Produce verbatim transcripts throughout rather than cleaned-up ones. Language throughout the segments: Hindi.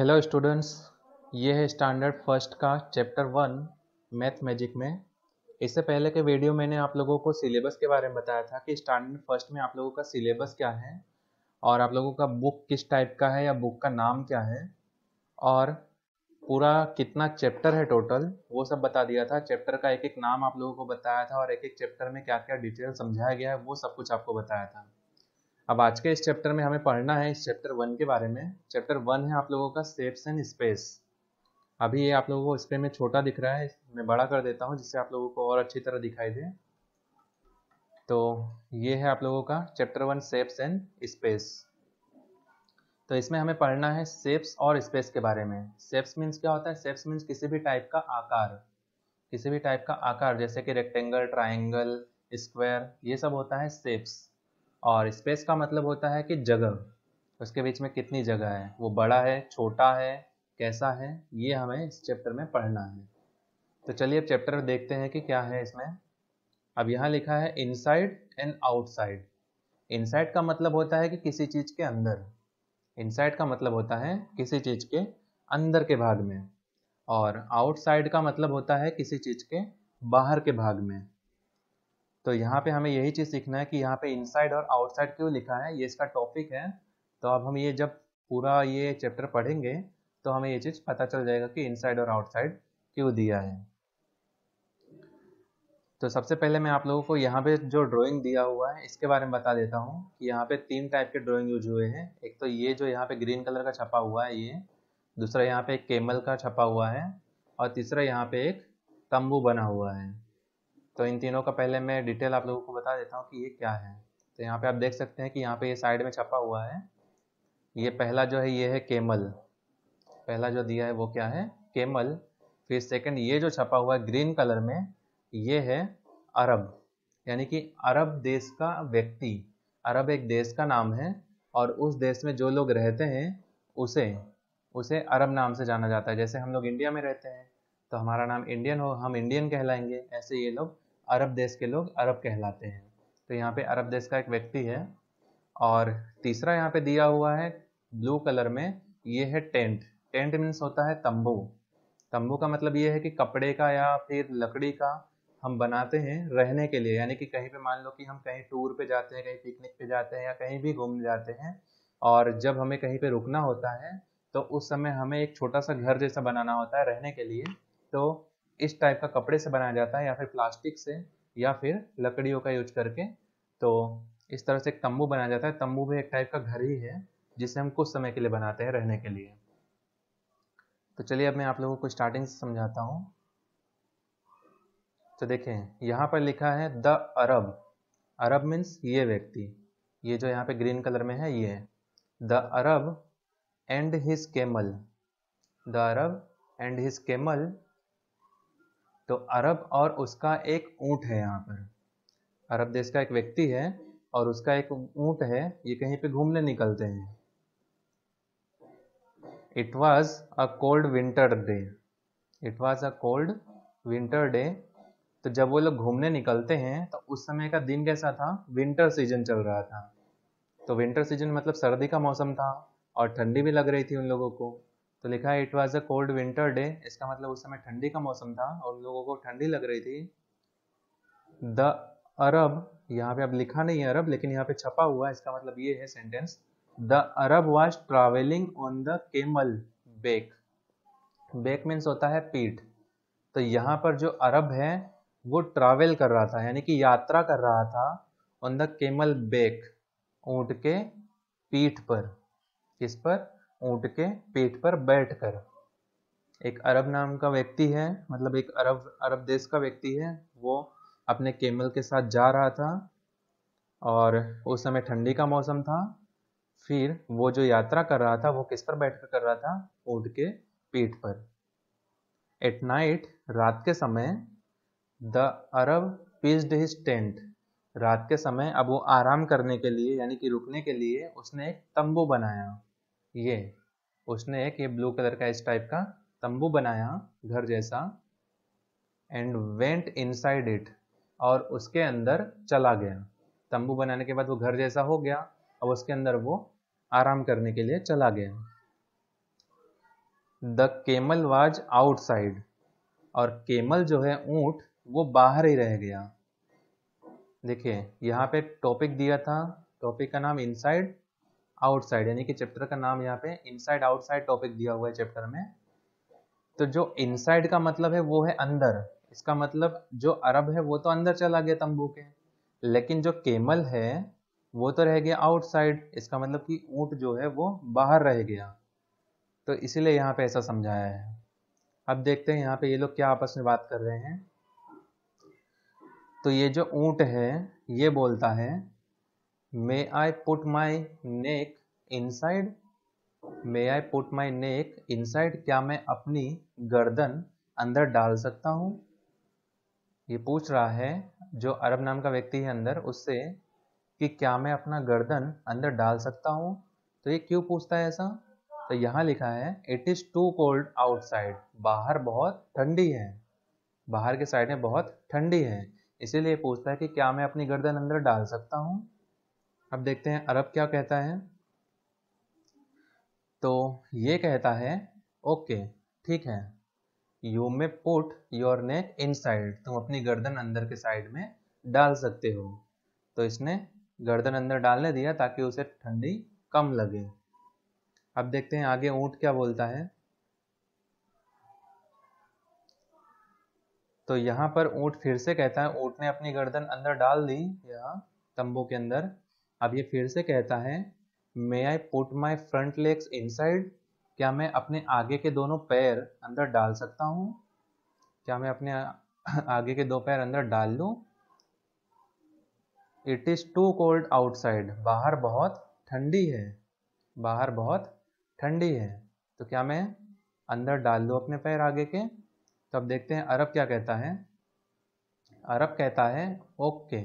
हेलो स्टूडेंट्स, ये है स्टैंडर्ड फर्स्ट का चैप्टर वन मैथ मैजिक में। इससे पहले के वीडियो मैंने आप लोगों को सिलेबस के बारे में बताया था कि स्टैंडर्ड फर्स्ट में आप लोगों का सिलेबस क्या है और आप लोगों का बुक किस टाइप का है या बुक का नाम क्या है और पूरा कितना चैप्टर है टोटल, वो सब बता दिया था। चैप्टर का एक एक नाम आप लोगों को बताया था और एक एक चैप्टर में क्या क्या डिटेल समझाया गया है वो सब कुछ आपको बताया था। अब आज के इस चैप्टर में हमें पढ़ना है इस चैप्टर वन के बारे में। चैप्टर वन है आप लोगों का शेप्स एंड स्पेस। अभी ये आप लोगों को इसपे में छोटा दिख रहा है, मैं बड़ा कर देता हूँ जिससे आप लोगों को और अच्छी तरह दिखाई दे। तो ये है आप लोगों का chapter one shapes and space. तो इसमें हमें पढ़ना है शेप्स और स्पेस के बारे में। शेप्स मीन्स क्या होता है? शेप्स मीन्स किसी भी टाइप का आकार, किसी भी टाइप का आकार जैसे कि रेक्टेंगल, ट्राइंगल, स्क्वायर, ये सब होता है शेप्स। और स्पेस का मतलब होता है कि जगह, उसके बीच में कितनी जगह है, वो बड़ा है, छोटा है, कैसा है, ये हमें इस चैप्टर में पढ़ना है। तो चलिए अब चैप्टर देखते हैं कि क्या है इसमें। अब यहाँ लिखा है इनसाइड एंड आउटसाइड। इनसाइड का मतलब होता है कि किसी चीज़ के अंदर, इनसाइड का मतलब होता है किसी चीज़ के अंदर के भाग में, और आउटसाइड का मतलब होता है किसी चीज़ के बाहर के भाग में। तो यहाँ पे हमें यही चीज़ सीखना है कि यहाँ पे इनसाइड और आउटसाइड क्यों लिखा है, ये इसका टॉपिक है। तो अब हम ये जब पूरा ये चैप्टर पढ़ेंगे तो हमें ये चीज़ पता चल जाएगा कि इनसाइड और आउटसाइड क्यों दिया है। तो सबसे पहले मैं आप लोगों को यहाँ पे जो ड्राइंग दिया हुआ है इसके बारे में बता देता हूँ कि यहाँ पे तीन टाइप के ड्राइंग यूज हुए हैं। एक तो ये जो यहाँ पे ग्रीन कलर का छपा हुआ है ये, दूसरा यहाँ पे एक कैमल का छपा हुआ है, और तीसरा यहाँ पे एक तंबू बना हुआ है। तो इन तीनों का पहले मैं डिटेल आप लोगों को बता देता हूँ कि ये क्या है। तो यहाँ पे आप देख सकते हैं कि यहाँ पे ये साइड में छपा हुआ है। ये पहला जो है ये है कैमल, पहला जो दिया है वो क्या है, कैमल। फिर सेकंड ये जो छपा हुआ है ग्रीन कलर में, ये है अरब, यानी कि अरब देश का व्यक्ति। अरब एक देश का नाम है और उस देश में जो लोग रहते हैं उसे उसे अरब नाम से जाना जाता है। जैसे हम लोग इंडिया में रहते हैं तो हमारा नाम इंडियन हो, हम इंडियन कहलाएंगे, ऐसे ये लोग अरब देश के लोग अरब कहलाते हैं। तो यहाँ पे अरब देश का एक व्यक्ति है। और तीसरा यहाँ पे दिया हुआ है ब्लू कलर में, ये है टेंट। टेंट मीन्स होता है तंबू। तंबू का मतलब ये है कि कपड़े का या फिर लकड़ी का हम बनाते हैं रहने के लिए, यानी कि कहीं पे मान लो कि हम कहीं टूर पे जाते हैं, कहीं पिकनिक पे जाते हैं या कहीं भी घूमने जाते हैं और जब हमें कहीं पे रुकना होता है तो उस समय हमें एक छोटा सा घर जैसा बनाना होता है रहने के लिए। तो इस टाइप का कपड़े से बनाया जाता है या फिर प्लास्टिक से या फिर लकड़ियों का यूज करके। तो इस तरह से एक तंबू बनाया जाता है। तंबू भी एक टाइप का घर ही है जिसे हम कुछ समय के लिए बनाते हैं रहने के लिए। तो चलिए अब मैं आप लोगों को स्टार्टिंग से समझाता हूँ। तो देखें यहाँ पर लिखा है द अरब। अरब मीन्स ये व्यक्ति, ये जो यहाँ पे ग्रीन कलर में है ये। The Arab and his camel, the Arab and his camel. तो अरब और उसका एक ऊंट है। यहाँ पर अरब देश का एक व्यक्ति है और उसका एक ऊंट है, ये कहीं पे घूमने निकलते हैं। It was a cold winter day, it was a cold winter day. तो जब वो लोग घूमने निकलते हैं तो उस समय का दिन कैसा था, विंटर सीजन चल रहा था। तो विंटर सीजन मतलब सर्दी का मौसम था और ठंडी भी लग रही थी उन लोगों को। तो लिखा है it was a cold winter day, इसका मतलब उस समय ठंडी का मौसम था और उन लोगों को ठंडी लग रही थी। द अरब, यहाँ पे अब लिखा नहीं है अरब लेकिन यहाँ पे छपा हुआ है, इसका मतलब ये है sentence. The Arab was travelling on the camel back. Back means होता है पीठ। तो यहाँ पर जो अरब है वो ट्रैवल कर रहा था, यानी कि यात्रा कर रहा था ऑन द कैमल बैक, ऊँट के पीठ पर। किस पर? ऊँट के पीठ पर बैठकर। एक अरब नाम का व्यक्ति है, मतलब एक अरब अरब देश का व्यक्ति है, वो अपने कैमल के साथ जा रहा था और उस समय ठंडी का मौसम था। फिर वो जो यात्रा कर रहा था वो किस पर बैठकर कर रहा था, ऊँट के पीठ पर। एट नाइट, रात के समय, the Arab pitched his tent. रात के समय अब वो आराम करने के लिए यानी कि रुकने के लिए उसने एक तंबू बनाया। ये उसने एक ये ब्लू कलर का इस टाइप का तंबू बनाया, घर जैसा। एंड वेंट इनसाइड इट, और उसके अंदर चला गया। तंबू बनाने के बाद वो घर जैसा हो गया, अब उसके अंदर वो आराम करने के लिए चला गया। द केमल वाज आउटसाइड, और केमल जो है ऊंट वो बाहर ही रह गया। देखिए यहाँ पे टॉपिक दिया था, टॉपिक का नाम इनसाइड आउटसाइड, यानी कि चैप्टर का नाम यहाँ पे इनसाइड आउटसाइड टॉपिक दिया हुआ है चैप्टर में। तो जो इनसाइड का मतलब है वो है अंदर, इसका मतलब जो अरब है वो तो अंदर चला गया तंबू के, लेकिन जो केमल है वो तो रह गया आउटसाइड, इसका मतलब कि ऊंट जो है वो बाहर रह गया। तो इसीलिए यहाँ पे ऐसा समझाया है। अब देखते हैं यहाँ पे ये लोग क्या आपस में बात कर रहे हैं। तो ये जो ऊंट है ये बोलता है, may I put my neck inside, may I put my neck inside, क्या मैं अपनी गर्दन अंदर डाल सकता हूँ। ये पूछ रहा है जो अरब नाम का व्यक्ति है अंदर उससे कि क्या मैं अपना गर्दन अंदर डाल सकता हूँ। तो ये क्यों पूछता है ऐसा, तो यहाँ लिखा है it is too cold outside, बाहर बहुत ठंडी है, बाहर के साइड में बहुत ठंडी है, इसीलिए पूछता है कि क्या मैं अपनी गर्दन अंदर डाल सकता हूँ। अब देखते हैं अरब क्या कहता है। तो ये कहता है ओके ठीक है, you may put your neck inside, तुम अपनी गर्दन अंदर के साइड में डाल सकते हो। तो इसने गर्दन अंदर डालने दिया ताकि उसे ठंडी कम लगे। अब देखते हैं आगे ऊंट क्या बोलता है। तो यहाँ पर ऊंट फिर से कहता है, ऊंट ने अपनी गर्दन अंदर डाल दी यहाँ तंबू के अंदर। अब ये फिर से कहता है may I put my front legs inside, क्या मैं अपने आगे के दोनों पैर अंदर डाल सकता हूँ, क्या मैं अपने आगे के दो पैर अंदर डाल लूँ। It is too cold outside, बाहर बहुत ठंडी है, बाहर बहुत ठंडी है, तो क्या मैं अंदर डाल लूँ अपने पैर आगे के। तो अब देखते हैं अरब क्या कहता है। अरब कहता है ओके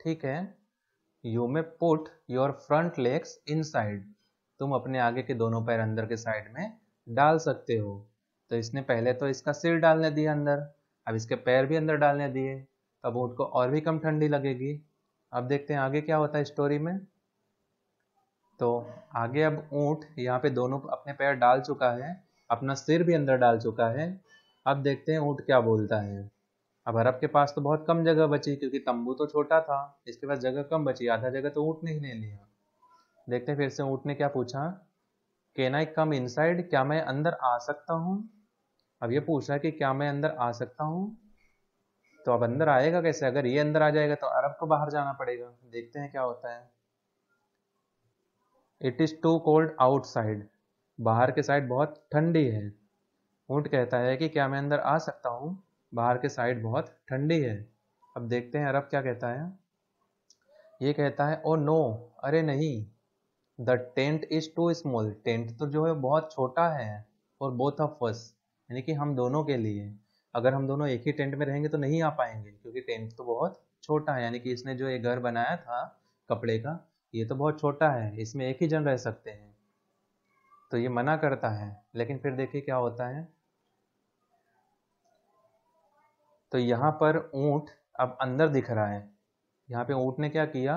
ठीक है, you may put your front legs inside, तुम अपने आगे के दोनों पैर अंदर के साइड में डाल सकते हो। तो इसने पहले तो इसका सिर डालने दिया अंदर, अब इसके पैर भी अंदर डालने दिए, तब ऊँट को और भी कम ठंडी लगेगी। अब देखते हैं आगे क्या होता है स्टोरी में। तो आगे अब ऊँट यहाँ पे दोनों अपने पैर डाल चुका है, अपना सिर भी अंदर डाल चुका है। अब देखते हैं ऊँट क्या बोलता है। अब अरब के पास तो बहुत कम जगह बची, क्योंकि तंबू तो छोटा था, इसके पास जगह कम बची, आधा जगह तो ऊँट ने ही ले लिया। देखते फिर से ऊँट ने क्या पूछा, कैन आई कम इनसाइड, क्या मैं अंदर आ सकता हूँ। अब ये पूछा कि क्या मैं अंदर आ सकता हूँ, तो अब अंदर आएगा कैसे, अगर ये अंदर आ जाएगा तो अरब को बाहर जाना पड़ेगा। देखते हैं क्या होता है। It is too cold outside, बाहर के साइड बहुत ठंडी है। ऊँट कहता है कि क्या मैं अंदर आ सकता हूँ, बाहर के साइड बहुत ठंडी है। अब देखते हैं अरब क्या कहता है। ये कहता है ओ नो, अरे नहीं, the tent is too small, tent तो जो है बहुत छोटा है, और बोथ ऑफ अस, यानी कि हम दोनों के लिए, अगर हम दोनों एक ही टेंट में रहेंगे तो नहीं आ पाएंगे, क्योंकि टेंट तो बहुत छोटा है, यानी कि इसने जो ये घर बनाया था कपड़े का ये तो बहुत छोटा है, इसमें एक ही जन रह सकते हैं। तो ये मना करता है, लेकिन फिर देखिए क्या होता है। तो यहाँ पर ऊँट अब अंदर दिख रहा है, यहाँ पे ऊँट ने क्या किया,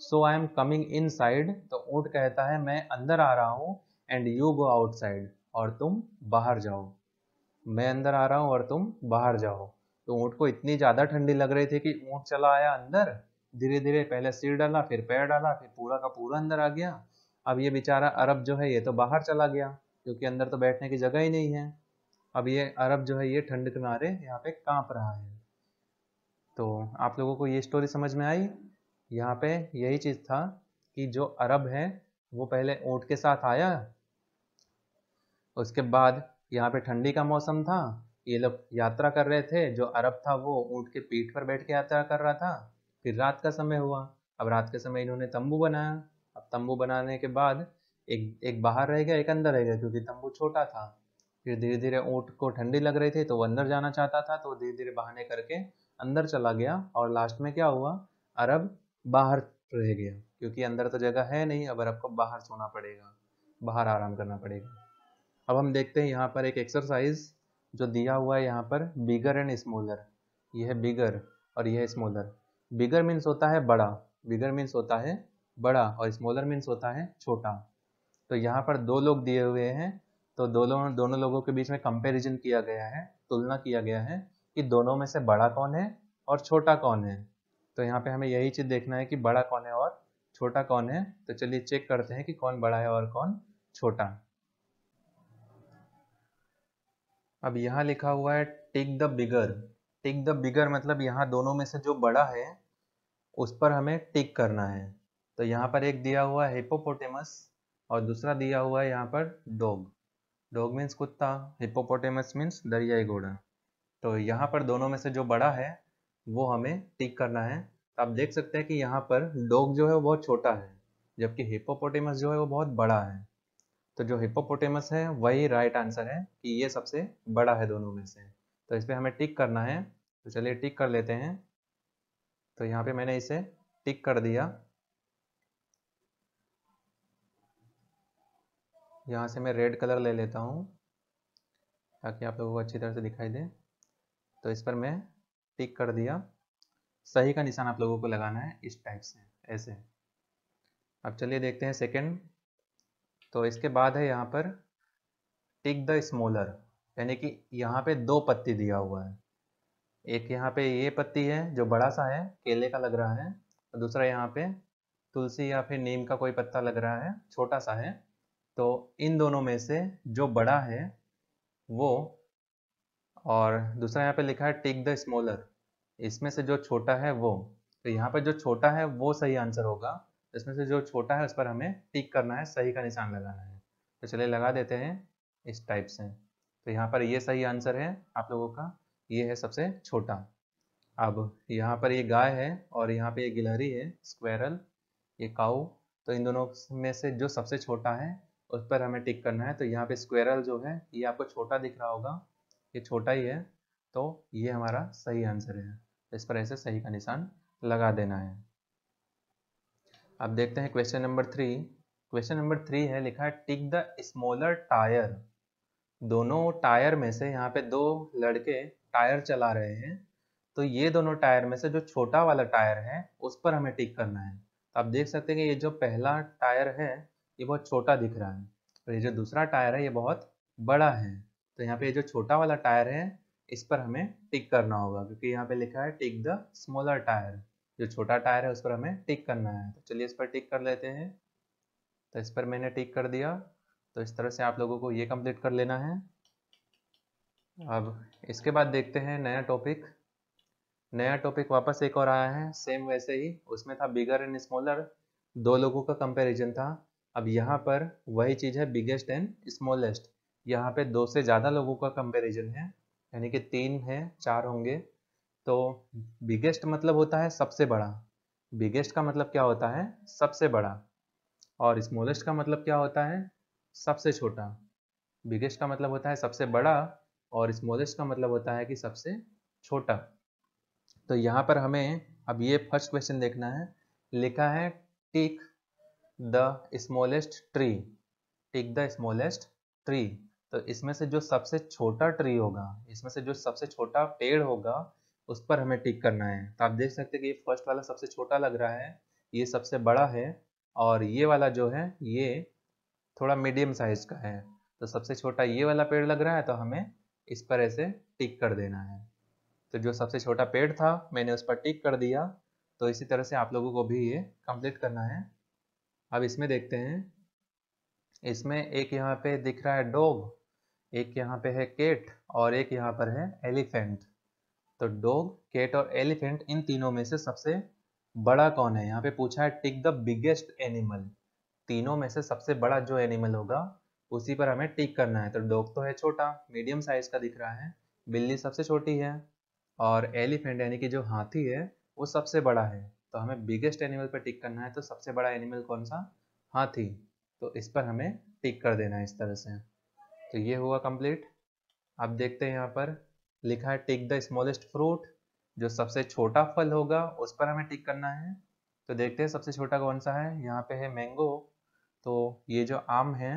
so I am coming inside, तो ऊँट कहता है मैं अंदर आ रहा हूँ, and you go outside, और तुम बाहर जाओ, मैं अंदर आ रहा हूँ और तुम बाहर जाओ। तो ऊँट को इतनी ज़्यादा ठंडी लग रही थी कि ऊँट चला आया अंदर, धीरे धीरे पहले सिर डाला, फिर पैर डाला, फिर पूरा का पूरा अंदर आ गया। अब ये बेचारा अरब जो है ये तो बाहर चला गया, क्योंकि अंदर तो बैठने की जगह ही नहीं है। अब ये अरब जो है ये ठंड के मारे यहाँ पे काँप रहा है। तो आप लोगों को ये स्टोरी समझ में आई। यहाँ पे यही चीज़ था कि जो अरब है वो पहले ऊँट के साथ आया, उसके बाद यहाँ पे ठंडी का मौसम था, ये लोग यात्रा कर रहे थे, जो अरब था वो ऊँट के पीठ पर बैठ के यात्रा कर रहा था। फिर रात का समय हुआ, अब रात के समय इन्होंने तंबू बनाया। अब तंबू बनाने के बाद एक एक बाहर रह गया, एक अंदर रह गया, क्योंकि तंबू छोटा था। फिर धीरे धीरे ऊँट को ठंडी लग रही थी तो वो अंदर जाना चाहता था, तो धीरे धीरे बहाने करके अंदर चला गया, और लास्ट में क्या हुआ, अरब बाहर रह गया, क्योंकि अंदर तो जगह है नहीं, अब आपको बाहर सोना पड़ेगा, बाहर आराम करना पड़ेगा। अब हम देखते हैं यहाँ पर एक एक्सरसाइज जो दिया हुआ है यहाँ पर, बिगर एंड स्मॉलर। यह है बिगर और यह है स्मॉलर। बिगर मीन्स होता है बड़ा, बिगर मीन्स होता है बड़ा, और स्मॉलर मीन्स होता है छोटा। तो यहाँ पर दो लोग दिए हुए हैं, तो तो दोनों दोनों लोगों के बीच में कंपैरिजन किया गया है, तुलना किया गया है कि दोनों में से बड़ा कौन है और छोटा कौन है। तो यहाँ पे हमें यही चीज़ देखना है कि बड़ा कौन है और छोटा कौन है। तो चलिए चेक करते हैं कि कौन बड़ा है और कौन छोटा। अब यहाँ लिखा हुआ है tick the bigger. Tick the bigger मतलब यहाँ दोनों में से जो बड़ा है उस पर हमें टिक करना है। तो यहाँ पर एक दिया हुआ है हिप्पोपोटेमस और दूसरा दिया हुआ है यहाँ पर डॉग। डॉग मीन्स कुत्ता, हिप्पोपोटेमस मीन्स दरियाई घोड़ा। तो यहाँ पर दोनों में से जो बड़ा है वो हमें टिक करना है। तो आप देख सकते हैं कि यहाँ पर डॉग जो है वो बहुत छोटा है जबकि हिप्पोपोटेमस जो है वो बहुत बड़ा है। तो जो हिप्पोपोटेमस है वही राइट आंसर है कि ये सबसे बड़ा है दोनों में से। तो इस पर हमें टिक करना है। तो चलिए टिक कर लेते हैं। तो यहाँ पे मैंने इसे टिक कर दिया। यहाँ से मैं रेड कलर ले लेता हूँ ताकि आप लोगों को अच्छी तरह से दिखाई दे। तो इस पर मैं टिक कर दिया। सही का निशान आप लोगों को लगाना है इस टाइप से, ऐसे। अब चलिए देखते हैं सेकंड। तो इसके बाद है यहाँ पर टिक द स्मॉलर, यानी कि यहाँ पे दो पत्ती दिया हुआ है। एक यहाँ पे ये पत्ती है जो बड़ा सा है, केले का लग रहा है, और दूसरा यहाँ पे तुलसी या फिर नीम का कोई पत्ता लग रहा है, छोटा सा है। तो इन दोनों में से जो बड़ा है वो, और दूसरा यहाँ पे लिखा है टिक द स्मॉलर, इसमें से जो छोटा है वो। तो यहाँ पे जो छोटा है वो सही आंसर होगा। इसमें से जो छोटा है उस पर हमें टिक करना है, सही का निशान लगाना है। तो चलिए लगा देते हैं इस टाइप से। तो यहाँ पर ये सही आंसर है आप लोगों का, ये है सबसे छोटा। अब यहाँ पर ये गाय है और यहाँ पे ये गिलहरी है, स्क्वेरल, ये काऊ। तो इन दोनों में से जो सबसे छोटा है उस पर हमें टिक करना है। तो यहाँ पे स्क्वेरल जो है ये आपको छोटा दिख रहा होगा, ये छोटा ही है। तो ये हमारा सही आंसर है। इस पर ऐसे सही का निशान लगा देना है। अब देखते हैं question number three. Question number three है, लिखा है टिक द स्मॉलर टायर। दोनों टायर में से यहाँ पे दो लड़के टायर चला रहे हैं। तो ये दोनों टायर में से जो छोटा वाला टायर है उस पर हमें टिक करना है। तो आप देख सकते हैं कि ये जो पहला टायर है ये बहुत छोटा दिख रहा है और ये जो दूसरा टायर है ये बहुत बड़ा है। तो यहाँ पे ये जो छोटा वाला टायर है इस पर हमें टिक करना होगा, क्योंकि यहाँ पे लिखा है टिक द स्मॉलर टायर। जो छोटा टायर है उस पर हमें टिक करना है। तो चलिए इस पर टिक कर लेते हैं। तो इस पर मैंने टिक कर दिया। तो इस तरह से आप लोगों को ये कंप्लीट कर लेना है। अब इसके बाद देखते हैं नया टॉपिक। नया टॉपिक वापस एक और आया है, सेम वैसे ही। उसमें था बिगर एंड स्मॉलर, दो लोगों का कंपेरिजन था। अब यहाँ पर वही चीज़ है बिगेस्ट एंड स्मॉलेस्ट। यहाँ पे दो से ज़्यादा लोगों का कंपैरिजन है, यानी कि तीन है, चार होंगे। तो बिगेस्ट मतलब होता है सबसे बड़ा। बिगेस्ट का मतलब क्या होता है? सबसे बड़ा। और स्मॉलेस्ट का मतलब क्या होता है? सबसे छोटा। बिगेस्ट का मतलब होता है सबसे बड़ा और स्मॉलेस्ट का मतलब होता है कि सबसे छोटा। तो यहाँ पर हमें अब ये फर्स्ट क्वेश्चन देखना है। लिखा है tick the smallest tree. Tick the smallest tree. तो इसमें से जो सबसे छोटा ट्री होगा, इसमें से जो सबसे छोटा पेड़ होगा उस पर हमें टिक करना है। तो आप देख सकते हैं कि ये फर्स्ट वाला सबसे छोटा लग रहा है, ये सबसे बड़ा है, और ये वाला जो है ये थोड़ा मीडियम साइज का है। तो सबसे छोटा ये वाला पेड़ लग रहा है, तो हमें इस पर ऐसे टिक कर देना है। तो जो सबसे छोटा पेड़ था मैंने उस पर टिक कर दिया। तो इसी तरह से आप लोगों को भी ये कंप्लीट करना है। अब इसमें देखते हैं। इसमें एक यहाँ पे दिख रहा है डॉग, एक यहाँ पे है कैट और एक यहाँ पर है एलिफेंट। तो डॉग, कैट और एलिफेंट, इन तीनों में से सबसे बड़ा कौन है? यहाँ पे पूछा है टिक द बिगेस्ट एनिमल। तीनों में से सबसे बड़ा जो एनिमल होगा उसी पर हमें टिक करना है। तो डॉग तो है छोटा, मीडियम साइज का दिख रहा है, बिल्ली सबसे छोटी है, और एलिफेंट यानी कि जो हाथी है वो सबसे बड़ा है। तो हमें बिगेस्ट एनिमल पर टिक करना है। तो सबसे बड़ा एनिमल कौन सा? हाथी। तो इस पर हमें टिक कर देना है इस तरह से। तो ये हुआ कंप्लीट। अब देखते हैं यहाँ पर लिखा है टिक द स्मॉलेस्ट फ्रूट। जो सबसे छोटा फल होगा उस पर हमें टिक करना है। तो देखते हैं सबसे छोटा कौन सा है। यहाँ पे है मैंगो। तो ये जो आम है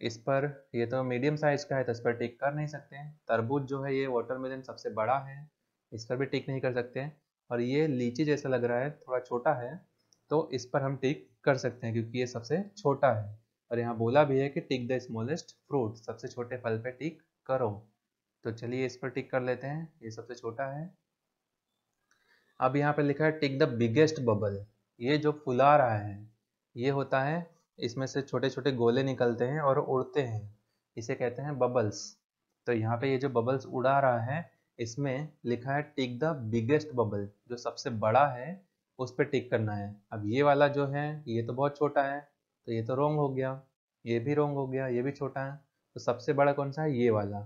इस पर, ये तो मीडियम साइज का है तो इस पर टिक कर नहीं सकते। तरबूज जो है ये वाटरमेलन सबसे बड़ा है, इस पर भी टिक नहीं कर सकते। और ये लीची जैसा लग रहा है, थोड़ा छोटा है, तो इस पर हम टिक कर सकते हैं क्योंकि ये सबसे छोटा है। और यहाँ बोला भी है कि टिक द स्मॉलेस्ट फ्रूट, सबसे छोटे फल पे टिक करो। तो चलिए इस पर टिक कर लेते हैं, ये सबसे छोटा है। अब यहाँ पे लिखा है टिक द बिगेस्ट बबल, ये जो फुला रहा है ये होता है, इसमें से छोटे छोटे गोले निकलते हैं और उड़ते हैं, इसे कहते हैं बबल्स। तो यहाँ पे ये जो बबल्स उड़ा रहा है इसमें लिखा है टिक द बिगेस्ट बबल, जो सबसे बड़ा है उस पर टिक करना है। अब ये वाला जो है ये तो बहुत छोटा है तो ये तो रोंग हो गया, ये भी रोंग हो गया, ये भी छोटा है, तो सबसे बड़ा कौन सा है, ये वाला।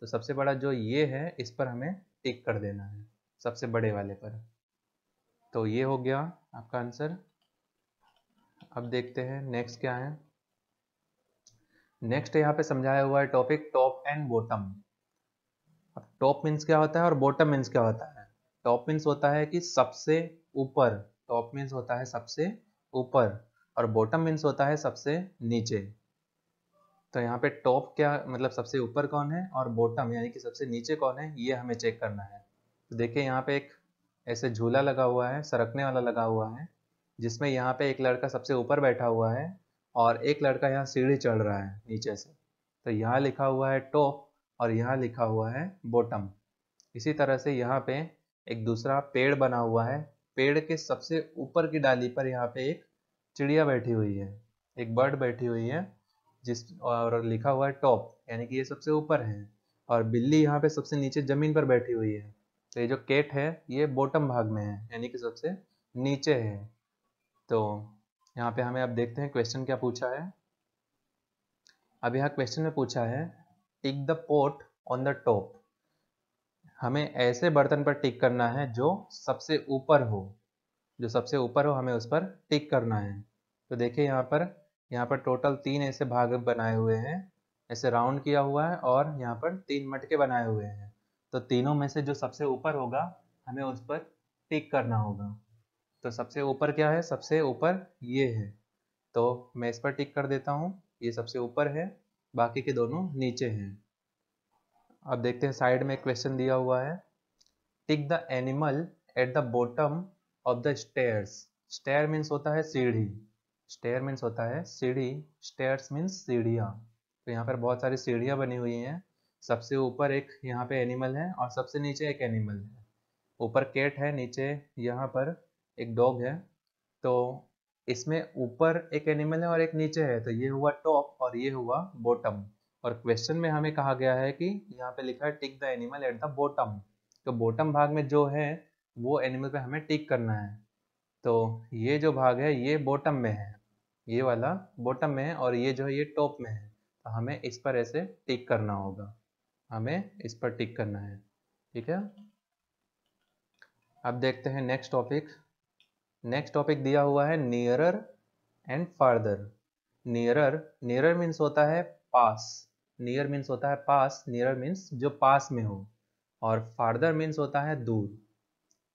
तो सबसे बड़ा जो ये है इस पर हमें टिक कर देना है, सबसे बड़े वाले पर। तो ये हो गया आपका आंसर। अब देखते हैं नेक्स्ट क्या है। नेक्स्ट यहाँ पे समझाया हुआ है टॉपिक टॉप एंड बॉटम। अब टॉप मीन्स क्या होता है और बॉटम मीन्स क्या होता है। टॉप मीन्स होता है कि सबसे ऊपर, टॉप मीन्स होता है सबसे ऊपर, और बॉटम मीन्स होता है सबसे नीचे। तो यहाँ पे टॉप क्या मतलब सबसे ऊपर कौन है और बॉटम यानी कि सबसे नीचे कौन है, ये हमें चेक करना है। तो देखिए यहाँ पे एक ऐसे झूला लगा हुआ है, सरकने वाला लगा हुआ है, जिसमें यहाँ पे एक लड़का सबसे ऊपर बैठा हुआ है और एक लड़का यहाँ सीढ़ी चढ़ रहा है नीचे से। तो यहाँ लिखा हुआ है टॉप और यहाँ लिखा हुआ है बॉटम। इसी तरह से यहाँ पे एक दूसरा पेड़ बना हुआ है, पेड़ के सबसे ऊपर की डाली पर यहाँ पे एक चिड़िया बैठी हुई है, एक बर्ड बैठी हुई है, जिस और लिखा हुआ है टॉप यानी कि ये सबसे ऊपर है, और बिल्ली यहाँ पे सबसे नीचे जमीन पर बैठी हुई है। तो ये जो कैट है ये बॉटम भाग में है यानी कि सबसे नीचे है। तो यहाँ पे हमें अब देखते हैं क्वेश्चन क्या पूछा है। अब यहाँ क्वेश्चन में पूछा है tick the pot on the top, हमें ऐसे बर्तन पर टिक करना है जो सबसे ऊपर हो, जो सबसे ऊपर हो हमें उस पर टिक करना है। तो देखिए यहाँ पर यहाँ पर टोटल तीन ऐसे भाग बनाए हुए हैं, ऐसे राउंड किया हुआ है, और यहाँ पर तीन मटके बनाए हुए हैं। तो तीनों में से जो सबसे ऊपर होगा हमें उस पर टिक करना होगा। तो सबसे ऊपर क्या है, सबसे ऊपर ये है, तो मैं इस पर टिक कर देता हूँ, ये सबसे ऊपर है, बाकी के दोनों नीचे हैं। अब देखते हैं साइड में एक क्वेश्चन दिया हुआ है tick the animal at the bottom of the stairs. Stair means होता है सीढ़ी, स्टेयर मीन्स होता है सीढ़ी, स्टेयर्स मीन्स सीढ़ियाँ। तो यहाँ पर बहुत सारी सीढ़ियाँ बनी हुई हैं, सबसे ऊपर एक यहाँ पे एनिमल है और सबसे नीचे एक एनिमल है, ऊपर कैट है, नीचे यहाँ पर एक डॉग है। तो इसमें ऊपर एक एनिमल है और एक नीचे है, तो ये हुआ टॉप और ये हुआ बॉटम। और क्वेश्चन में हमें कहा गया है कि यहाँ पे लिखा है tick the animal at the bottom, तो बॉटम भाग में जो है वो एनिमल पे हमें टिक करना है। तो ये जो भाग है ये बॉटम में है, ये वाला बॉटम में है, और ये जो है ये टॉप में है, तो हमें इस पर ऐसे टिक करना होगा, हमें इस पर टिक करना है, ठीक है। अब देखते हैं नेक्स्ट टॉपिक। नेक्स्ट टॉपिक दिया हुआ है nearer and farther. Nearer, nearer means होता है पास, नियर मीन्स होता है पास, नियरर मीन्स जो पास में हो, और फार्दर मीन्स होता है दूर।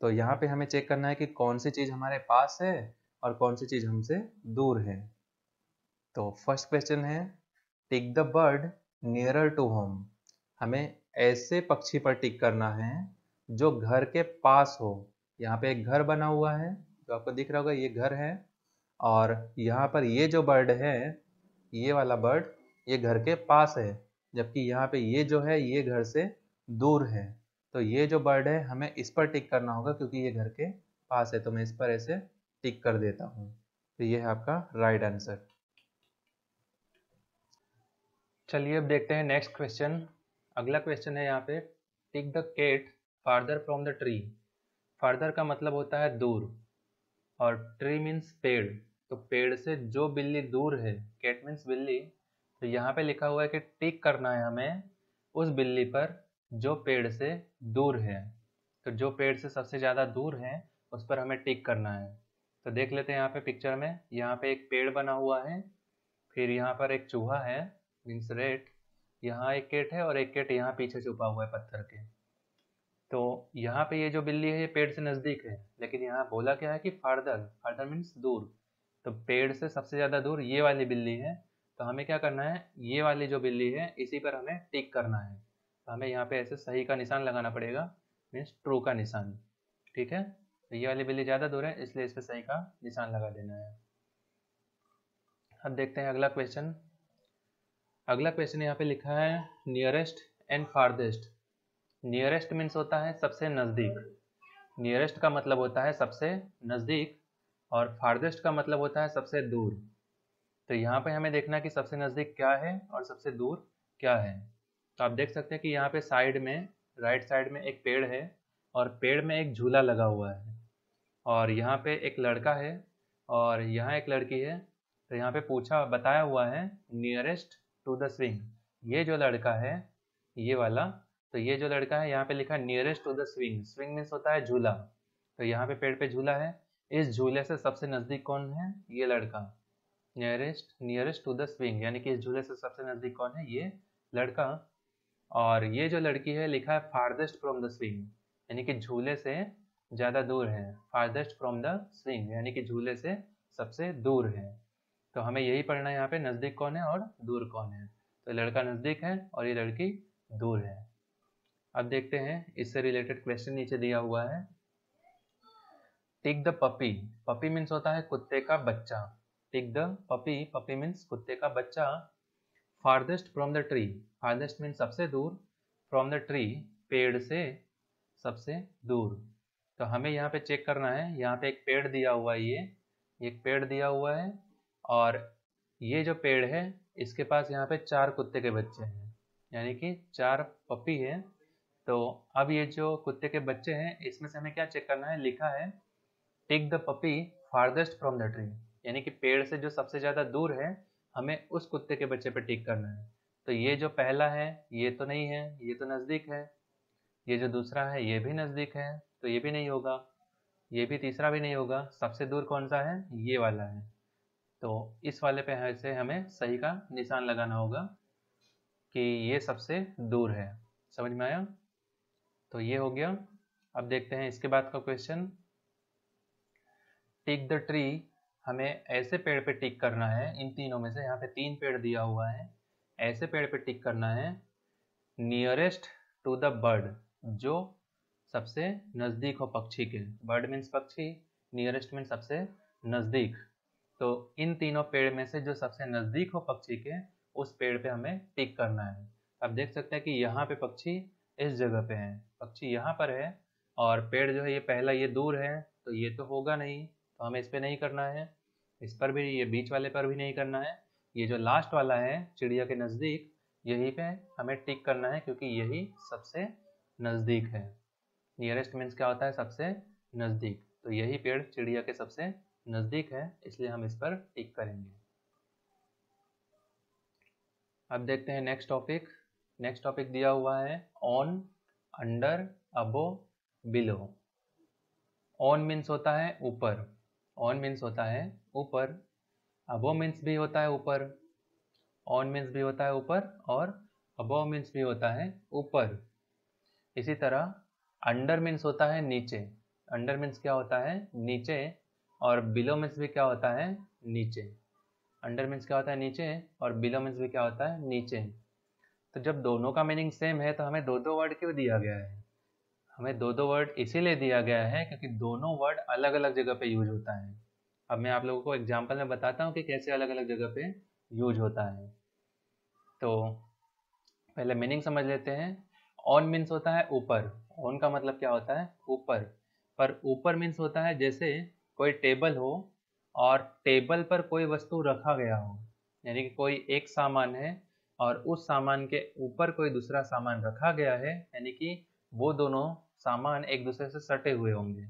तो यहाँ पे हमें चेक करना है कि कौन सी चीज़ हमारे पास है और कौन सी चीज़ हमसे दूर है। तो फर्स्ट क्वेश्चन है tick the bird nearer to home, हमें ऐसे पक्षी पर टिक करना है जो घर के पास हो। यहाँ पे एक घर बना हुआ है जो आपको दिख रहा होगा, ये घर है, और यहाँ पर ये जो बर्ड है ये वाला बर्ड ये घर के पास है, जबकि यहाँ पे ये जो है ये घर से दूर है। तो ये जो बर्ड है हमें इस पर टिक करना होगा क्योंकि ये घर के पास है, तो मैं इस पर ऐसे टिक कर देता हूँ। तो ये है आपका राइट आंसर। चलिए अब देखते हैं नेक्स्ट क्वेश्चन। अगला क्वेश्चन है यहाँ पे tick the cat farther from the tree. Farther का मतलब होता है दूर, और ट्री मीन्स पेड़, तो पेड़ से जो बिल्ली दूर है, कैट मीन्स बिल्ली, तो यहाँ पे लिखा हुआ है कि टिक करना है हमें उस बिल्ली पर जो पेड़ से दूर है। तो जो पेड़ से सबसे ज़्यादा दूर है उस पर हमें टिक करना है। तो देख लेते हैं यहाँ पे पिक्चर में, यहाँ पे एक पेड़ बना हुआ है, फिर यहाँ पर एक चूहा है मीन्स रेट, यहाँ एक कैट है और एक कैट यहाँ पीछे छुपा हुआ है पत्थर के। तो यहाँ पे ये जो बिल्ली है ये पेड़ से नज़दीक है, लेकिन यहाँ बोला क्या है कि फार्दर, फार्दर मीन्स दूर, तो पेड़ से सबसे ज़्यादा दूर ये वाली बिल्ली है। तो हमें क्या करना है, ये वाली जो बिल्ली है इसी पर हमें टिक करना है। तो हमें यहाँ पे ऐसे सही का निशान लगाना पड़ेगा मीन्स ट्रू का निशान, ठीक है। तो ये वाली बिल्ली ज़्यादा दूर है इसलिए इस पर सही का निशान लगा देना है। अब देखते हैं अगला क्वेश्चन। अगला क्वेश्चन यहाँ पे लिखा है nearest and farthest. Nearest means होता है सबसे नज़दीक, नियरेस्ट का मतलब होता है सबसे नज़दीक और फार्देस्ट का मतलब होता है सबसे दूर। तो यहाँ पे हमें देखना है कि सबसे नज़दीक क्या है और सबसे दूर क्या है। तो आप देख सकते हैं कि यहाँ पे साइड में, राइट साइड में एक पेड़ है और पेड़ में एक झूला लगा हुआ है और यहाँ पे एक लड़का है और यहाँ एक लड़की है। तो यहाँ पे पूछा बताया हुआ है नियरेस्ट टू द स्विंग। ये जो लड़का है, ये वाला, तो ये जो लड़का है यहाँ पे लिखा है nearest to the swing. Swing means होता है झूला। तो यहाँ पे पेड़ पे झूला है, इस झूले से सबसे नज़दीक कौन है? ये लड़का। Nearest nearest to the swing यानी कि इस झूले से सबसे नज़दीक कौन है? ये लड़का। और ये जो लड़की है लिखा है फार्देस्ट फ्रॉम द स्विंग यानी कि झूले से ज़्यादा दूर है। फार्देस्ट फ्रॉम द स्विंग यानी कि झूले से सबसे दूर है। तो हमें यही पढ़ना है यहाँ पे, नज़दीक कौन है और दूर कौन है। तो लड़का नज़दीक है और ये लड़की दूर है। अब देखते हैं इससे रिलेटेड क्वेश्चन नीचे दिया हुआ है। Tick the puppy. Puppy means होता है कुत्ते का बच्चा। Tick the puppy, puppy means कुत्ते का बच्चा। Farthest from the tree, farthest means सबसे दूर, फ्रॉम द ट्री पेड़ से सबसे दूर। तो हमें यहाँ पे चेक करना है, यहाँ पे एक पेड़ दिया हुआ है, ये एक पेड़ दिया हुआ है और ये जो पेड़ है इसके पास यहाँ पे चार कुत्ते के बच्चे हैं यानी कि चार पपी है। तो अब ये जो कुत्ते के बच्चे हैं इसमें से हमें क्या चेक करना है? लिखा है tick the puppy farthest from the tree यानी कि पेड़ से जो सबसे ज़्यादा दूर है हमें उस कुत्ते के बच्चे पे टिक करना है। तो ये जो पहला है ये तो नहीं है, ये तो नज़दीक है। ये जो दूसरा है ये भी नज़दीक है, तो ये भी नहीं होगा, ये भी, तीसरा भी नहीं होगा। सबसे दूर कौन सा है? ये वाला है। तो इस वाले पे ऐसे हमें सही का निशान लगाना होगा कि ये सबसे दूर है। समझ में आया? तो ये हो गया। अब देखते हैं इसके बाद का क्वेश्चन। टिक द ट्री, हमें ऐसे पेड़ पे टिक करना है, इन तीनों में से यहाँ पे तीन पेड़ दिया हुआ है, ऐसे पेड़ पे टिक करना है। नियरेस्ट टू द बर्ड, जो सबसे नज़दीक हो पक्षी के। बर्ड मीन्स पक्षी, नियरेस्ट मीन्स सबसे नज़दीक। तो इन तीनों पेड़ में से जो सबसे नज़दीक हो पक्षी के उस पेड़ पे हमें टिक करना है। आप देख सकते हैं कि यहाँ पे पक्षी इस जगह पे है, पक्षी यहाँ पर है और पेड़ जो है ये पहला, ये दूर है तो ये तो होगा नहीं, तो हमें इस पे नहीं करना है, इस पर भी, ये बीच वाले पर भी नहीं करना है। ये जो लास्ट वाला है चिड़िया के नज़दीक, यही पे हमें टिक करना है क्योंकि यही सबसे नज़दीक है। नियरेस्ट मीन्स क्या होता है? सबसे नज़दीक। तो यही पेड़ चिड़िया के सबसे नज़दीक है, इसलिए हम इस पर टिक करेंगे। अब देखते हैं नेक्स्ट टॉपिक। नेक्स्ट टॉपिक दिया हुआ है on, under, above, below. On means होता है ऊपर, ऑन मीन्स होता है ऊपर। अबो मीन्स भी होता है ऊपर, ऑन मीन्स भी होता है ऊपर और अबो मीन्स भी होता है ऊपर। इसी तरह अंडर मीन्स होता है नीचे, अंडर मीन्स क्या होता है? नीचे। और बिलो मीन्स भी क्या होता है? नीचे। अंडर मीन्स क्या होता है? नीचे। और बिलो मीन्स भी क्या होता है? नीचे। तो जब दोनों का मीनिंग सेम है तो हमें दो दो वर्ड क्यों दिया गया है? हमें दो दो वर्ड इसीलिए दिया गया है क्योंकि दोनों वर्ड अलग अलग जगह पे यूज होता है। अब मैं आप लोगों को एग्जाम्पल में बताता हूँ कि कैसे अलग अलग जगह पे यूज होता है। तो पहले मीनिंग समझ लेते हैं। ऑन मीन्स होता है ऊपर, ऑन का मतलब क्या होता है? ऊपर। पर ऊपर मीन्स होता है जैसे कोई टेबल हो और टेबल पर कोई वस्तु रखा गया हो, यानी कि कोई एक सामान है और उस सामान के ऊपर कोई दूसरा सामान रखा गया है, यानी कि वो दोनों सामान एक दूसरे से सटे हुए होंगे,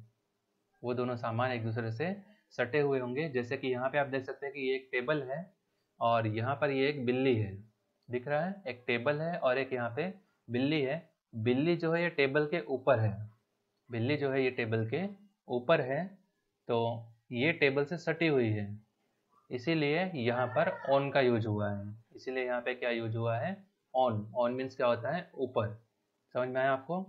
वो दोनों सामान एक दूसरे से सटे हुए होंगे। जैसे कि यहाँ पे आप देख सकते हैं कि ये एक टेबल है और यहाँ पर ये एक बिल्ली है, दिख रहा है? एक टेबल है और एक यहाँ पे बिल्ली है। बिल्ली जो है ये टेबल के ऊपर है, बिल्ली जो है ये टेबल के ऊपर है, तो ये टेबल से सटी हुई है, इसीलिए यहाँ पर ऑन का यूज हुआ है। इसीलिए यहाँ पे क्या यूज हुआ है? ऑन। ऑन मीन्स क्या होता है? ऊपर। समझ में आया आपको?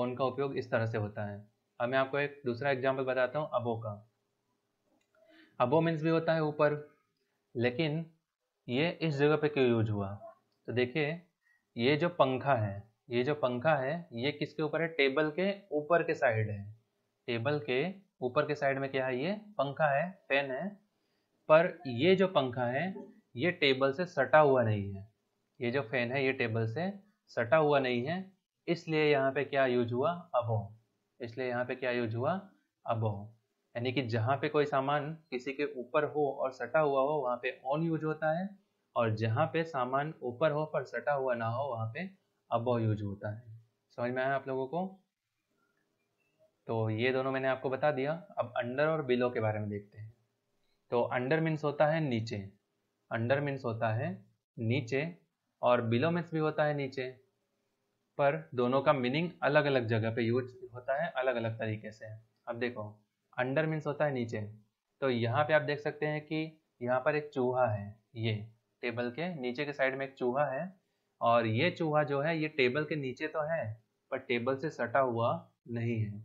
ऑन का उपयोग इस तरह से होता है। अब मैं आपको एक दूसरा एग्जाम्पल बताता हूँ अबो का। अबो मीन्स भी होता है ऊपर, लेकिन ये इस जगह पे क्यों यूज हुआ? तो देखिए, ये जो पंखा है, ये जो पंखा है ये किसके ऊपर है? टेबल के ऊपर के साइड है, टेबल के ऊपर के साइड में क्या है? ये पंखा है, फैन है। पर ये जो पंखा है ये टेबल से सटा हुआ नहीं है, ये जो फैन है ये टेबल से सटा हुआ नहीं है, इसलिए यहाँ पे क्या यूज हुआ, अबव। इसलिए यहाँ पे क्या यूज हुआ, अबव। यानी कि जहाँ पे कोई सामान किसी के ऊपर हो और सटा हुआ हो वहाँ पे ऑन यूज होता है, और जहाँ पे सामान ऊपर हो पर सटा हुआ ना हो वहाँ पे अबव यूज होता है। समझ में आया आप लोगों को? तो ये दोनों मैंने आपको बता दिया। अब अंडर और बिलो के बारे में देखते हैं। तो अंडर मीन्स होता है नीचे, अंडर मीन्स होता है नीचे, और बिलो मीन्स भी होता है नीचे, पर दोनों का मीनिंग अलग अलग जगह पे यूज होता है अलग अलग तरीके से। अब देखो, अंडर मीन्स होता है नीचे, तो यहाँ पे आप देख सकते हैं कि यहाँ पर एक चूहा है, ये टेबल के नीचे के साइड में एक चूहा है, और ये चूहा जो है ये टेबल के नीचे तो है पर टेबल से सटा हुआ नहीं है।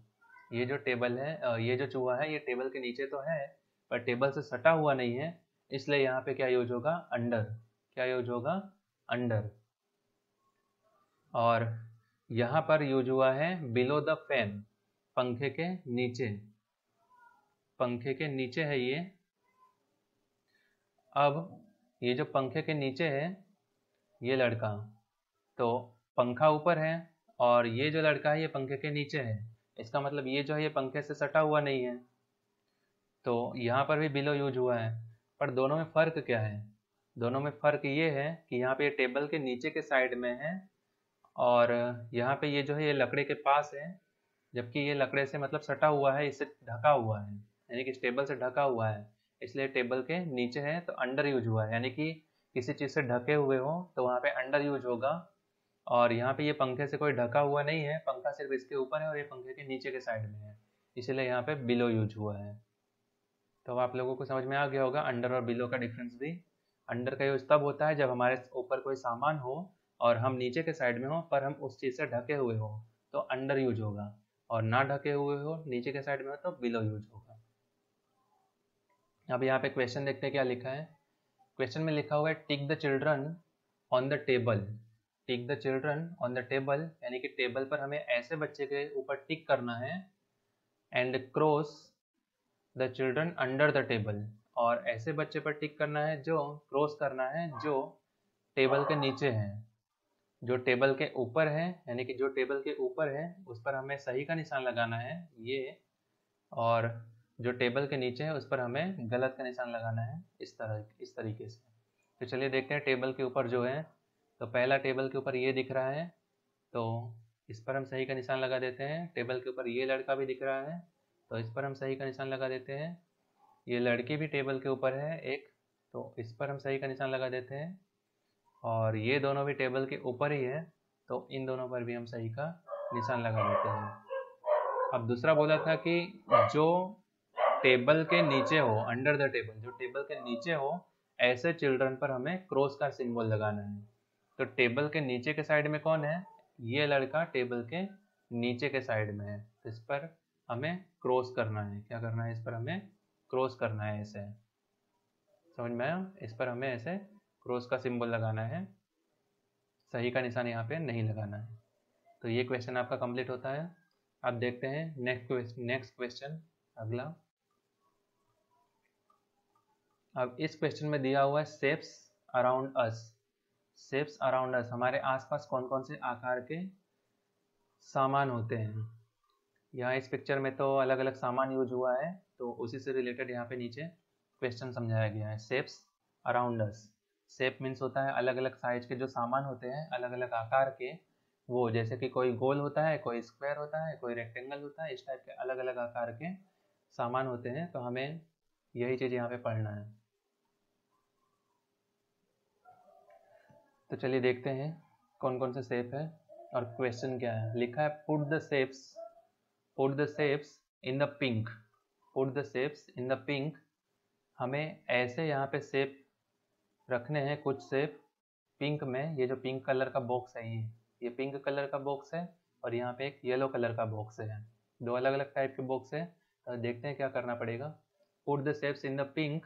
ये जो टेबल है, ये जो चूहा है ये टेबल के नीचे तो है पर टेबल से सटा हुआ नहीं है, इसलिए यहाँ पे क्या यूज होगा, अंडर। क्या यूज होगा, अंडर। और यहाँ पर यूज हुआ है बिलो द फैन, पंखे के नीचे, पंखे के नीचे है ये। अब ये जो पंखे के नीचे है ये लड़का, तो पंखा ऊपर है और ये जो लड़का है ये पंखे के नीचे है, इसका मतलब ये जो है ये पंखे से सटा हुआ नहीं है। तो यहाँ पर भी बिलो यूज हुआ है, पर दोनों में फर्क क्या है? दोनों में फर्क ये है कि यहाँ पे ये टेबल के नीचे के साइड में है, और यहाँ पे ये जो है ये लकड़े के पास है, जबकि ये लकड़े से मतलब सटा हुआ है, इससे ढका हुआ है, यानी कि इस टेबल से ढका हुआ है, इसलिए टेबल के नीचे है तो अंडर यूज हुआ है। यानी कि किसी चीज़ से ढके हुए हो तो वहाँ पे अंडर यूज होगा, और यहाँ पे ये पंखे से कोई ढका हुआ नहीं है, पंखा सिर्फ इसके ऊपर है और ये पंखे के नीचे के साइड में है, इसलिए यहाँ पे बिलो यूज हुआ है। तो आप लोगों को समझ में आ गया होगा अंडर और बिलो का डिफरेंस भी। अंडर का यूज तब होता है जब हमारे ऊपर कोई सामान हो और हम नीचे के साइड में हो पर हम उस चीज़ से ढके हुए हो तो अंडर यूज होगा, और ना ढके हुए हो नीचे के साइड में हो तो बिलो यूज होगा। अब यहाँ पे क्वेश्चन देखते हैं क्या लिखा है। क्वेश्चन में लिखा हुआ है tick the children on the table, tick the children on the table, यानी कि टेबल पर हमें ऐसे बच्चे के ऊपर टिक करना है, and cross the children under the table, और ऐसे बच्चे पर टिक करना है जो क्रॉस करना है जो टेबल के नीचे है। जो टेबल के ऊपर है यानी कि जो टेबल के ऊपर है उस पर हमें सही का निशान लगाना है ये, और जो टेबल के नीचे है उस पर हमें गलत का निशान लगाना है, इस तरह इस तरीके से। तो चलिए देखते हैं टेबल के ऊपर जो है, तो पहला टेबल के ऊपर ये दिख रहा है तो इस पर हम सही का निशान लगा देते हैं। टेबल के ऊपर ये लड़का भी दिख रहा है तो इस पर हम सही का निशान लगा देते हैं। ये लड़की भी टेबल के ऊपर है एक, तो इस पर हम सही का निशान लगा देते हैं, और ये दोनों भी टेबल के ऊपर ही है तो इन दोनों पर भी हम सही का निशान लगा देते हैं। अब दूसरा बोला था कि जो टेबल के नीचे हो, अंडर द टेबल, जो टेबल के नीचे हो ऐसे चिल्ड्रन पर हमें क्रॉस का सिंबल लगाना है। तो टेबल के नीचे के साइड में कौन है, ये लड़का टेबल के नीचे के साइड में है, तो इस पर हमें क्रॉस करना है। क्या करना है, इस पर हमें क्रॉस करना है ऐसे, समझ में आया? इस पर हमें ऐसे क्रॉस का सिंबल लगाना है, सही का निशान यहाँ पे नहीं लगाना है। तो ये क्वेश्चन आपका कंप्लीट होता है। अब देखते हैं नेक्स्ट नेक्स्ट क्वेश्चन, अगला। अब इस क्वेश्चन में दिया हुआ है shapes around us, shapes around us, हमारे आसपास कौन कौन से आकार के सामान होते हैं। यहाँ इस पिक्चर में तो अलग अलग सामान यूज हुआ है तो उसी से रिलेटेड यहाँ पे नीचे क्वेश्चन समझाया गया है। Shapes around us, shape means होता है अलग अलग साइज के जो सामान होते हैं अलग अलग आकार के, वो जैसे कि कोई गोल होता है, कोई स्क्वायर होता है, कोई रेक्टेंगल होता है, इस टाइप के अलग अलग आकार के सामान होते हैं। तो हमें यही चीज़ यहाँ पे पढ़ना है। तो चलिए देखते हैं कौन कौन से शेप है और क्वेश्चन क्या है। लिखा है put the shapes, put the shapes in the pink, put the shapes in the pink. हमें ऐसे यहाँ पे शेप रखने हैं, कुछ शेप पिंक में। ये जो पिंक कलर का बॉक्स है ये ये पिंक कलर का बॉक्स है, और यहाँ पे एक येलो कलर का बॉक्स है, दो अलग अलग टाइप के बॉक्स है। तो देखते हैं क्या करना पड़ेगा। Put the shapes in the pink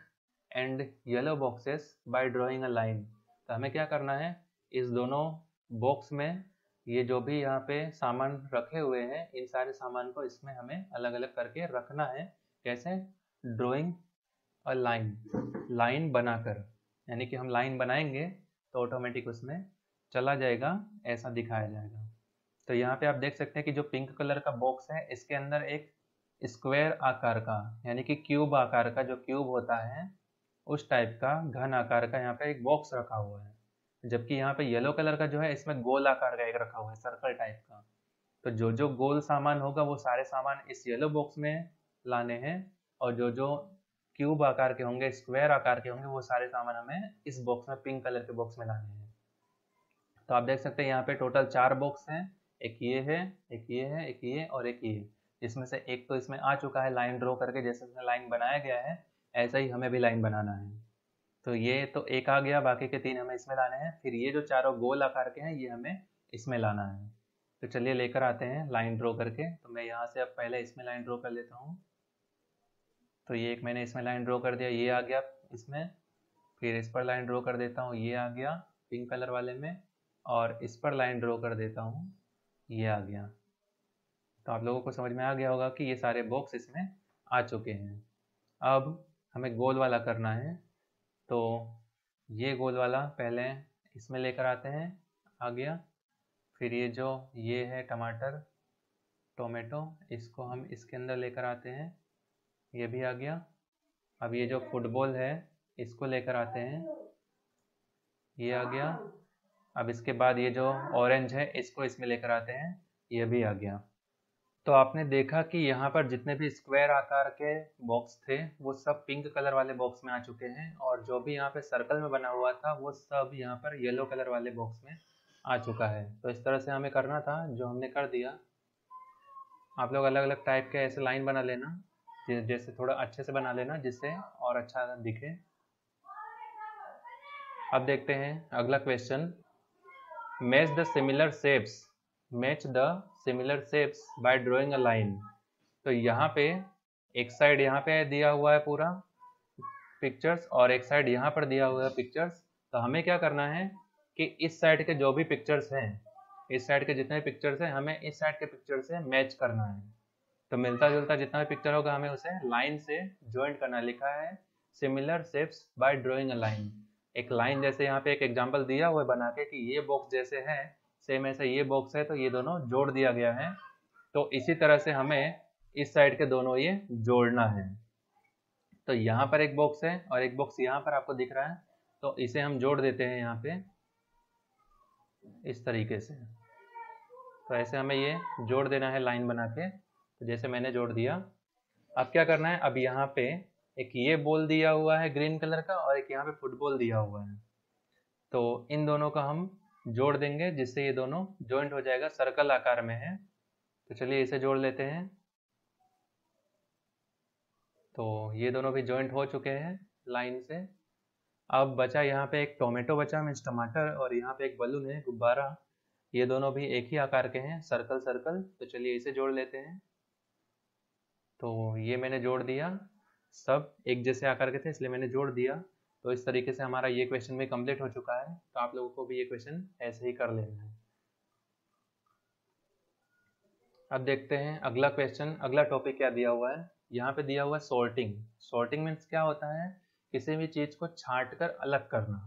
and yellow boxes by drawing a line. तो हमें क्या करना है, इस दोनों बॉक्स में ये जो भी यहाँ पे सामान रखे हुए हैं इन सारे सामान को इसमें हमें अलग अलग करके रखना है। कैसे, ड्राइंग अ लाइन, लाइन बनाकर, यानी कि हम लाइन बनाएंगे तो ऑटोमेटिक उसमें चला जाएगा, ऐसा दिखाया जाएगा। तो यहाँ पे आप देख सकते हैं कि जो पिंक कलर का बॉक्स है इसके अंदर एक स्क्वायर आकार का, यानी कि क्यूब आकार का, जो क्यूब होता है उस टाइप का घन आकार का यहाँ पे एक बॉक्स रखा हुआ है। जबकि यहाँ पे येलो कलर का जो है इसमें गोल आकार का एक रखा हुआ है, सर्कल टाइप का। तो जो जो गोल सामान होगा वो सारे सामान इस येलो बॉक्स में लाने हैं, और जो जो क्यूब आकार के होंगे, स्क्वायर आकार के होंगे, वो सारे सामान हमें इस बॉक्स में, पिंक कलर के बॉक्स में लाने हैं। तो आप देख सकते हैं यहाँ पे टोटल चार बॉक्स हैं, एक ये है, एक ये है, एक ये और एक ये, जिसमें से एक तो इसमें आ चुका है लाइन ड्रॉ करके। जैसे इसमें लाइन बनाया गया है ऐसा ही हमें भी लाइन बनाना है। तो ये तो एक आ गया, बाकी के तीन हमें इसमें लाने हैं। फिर ये जो चारों गोल आकार के हैं ये हमें इसमें लाना है। तो चलिए लेकर आते हैं लाइन ड्रॉ करके। तो मैं यहाँ से अब पहले इसमें लाइन ड्रॉ कर लेता हूँ। तो ये एक मैंने इसमें लाइन ड्रॉ कर दिया, ये आ गया इसमें। फिर इस पर लाइन ड्रॉ कर देता हूँ, ये आ गया पिंक कलर वाले में। और इस पर लाइन ड्रॉ कर देता हूँ, ये आ गया। तो आप लोगों को समझ में आ गया होगा कि ये सारे बॉक्स इसमें आ चुके हैं। अब हमें गोल वाला करना है, तो ये गोल वाला पहले इसमें लेकर आते हैं, आ गया। फिर ये जो ये है टमाटर, टोमेटो, इसको हम इसके अंदर लेकर आते हैं, ये भी आ गया। अब ये जो फुटबॉल है इसको लेकर आते हैं, ये आ गया। अब इसके बाद ये जो ऑरेंज है इसको इसमें लेकर आते हैं, ये भी आ गया। तो आपने देखा कि यहाँ पर जितने भी स्क्वायर आकार के बॉक्स थे वो सब पिंक कलर वाले बॉक्स में आ चुके हैं, और जो भी यहाँ पे सर्कल में बना हुआ था वो सब यहाँ पर येलो कलर वाले बॉक्स में आ चुका है। तो इस तरह से हमें करना था, जो हमने कर दिया। आप लोग अलग अलग टाइप के ऐसे लाइन बना लेना, जैसे थोड़ा अच्छे से बना लेना जिससे और अच्छा दिखे। अब देखते हैं अगला question. Match the similar shapes, match the similar shapes by drawing a line. तो यहाँ पे एक साइड यहाँ पे दिया हुआ है पूरा पिक्चर्स, और एक साइड यहाँ पर दिया हुआ है पिक्चर्स। तो हमें क्या करना है कि इस साइड के जो भी पिक्चर्स हैं, इस साइड के जितने पिक्चर्स हैं हमें इस साइड के पिक्चर से मैच करना है। तो मिलता जुलता जितना भी पिक्चर होगा हमें उसे लाइन से ज्वाइंट करना। लिखा है similar shapes by drawing a line. एक लाइन जैसे यहाँ पे एक एग्जाम्पल दिया हुआ है बना के कि ये बॉक्स जैसे है, सेम ऐसा ये बॉक्स है, तो ये दोनों जोड़ दिया गया है। तो इसी तरह से हमें इस साइड के दोनों ये जोड़ना है। तो यहाँ पर एक बॉक्स है और एक बॉक्स यहाँ पर आपको दिख रहा है, तो इसे हम जोड़ देते हैं यहाँ पे इस तरीके से। तो ऐसे हमें ये जोड़ देना है लाइन बना के। तो जैसे मैंने जोड़ दिया, अब क्या करना है, अब यहाँ पे एक ये बॉल दिया हुआ है ग्रीन कलर का और एक यहाँ पे फुटबॉल दिया हुआ है। तो इन दोनों का हम जोड़ देंगे जिससे ये दोनों जॉइंट हो जाएगा, सर्कल आकार में है। तो चलिए इसे जोड़ लेते हैं। तो ये दोनों भी जॉइंट हो चुके हैं लाइन से। अब बचा यहाँ पे एक टोमेटो बचा, मीन्स टमाटर, और यहाँ पे एक बलून है, गुब्बारा। ये दोनों भी एक ही आकार के हैं, सर्कल सर्कल। तो चलिए इसे जोड़ लेते हैं। तो ये मैंने जोड़ दिया, सब एक जैसे आकार के थे इसलिए मैंने जोड़ दिया। तो इस तरीके से हमारा ये क्वेश्चन भी कंप्लीट हो चुका है। तो आप लोगों को भी ये क्वेश्चन ऐसे ही कर लेना है। अब देखते हैं अगला क्वेश्चन, अगला टॉपिक क्या दिया हुआ है। यहाँ पे दिया हुआ है सॉर्टिंग। सॉर्टिंग मीन्स क्या होता है, किसी भी चीज को छांट कर अलग करना।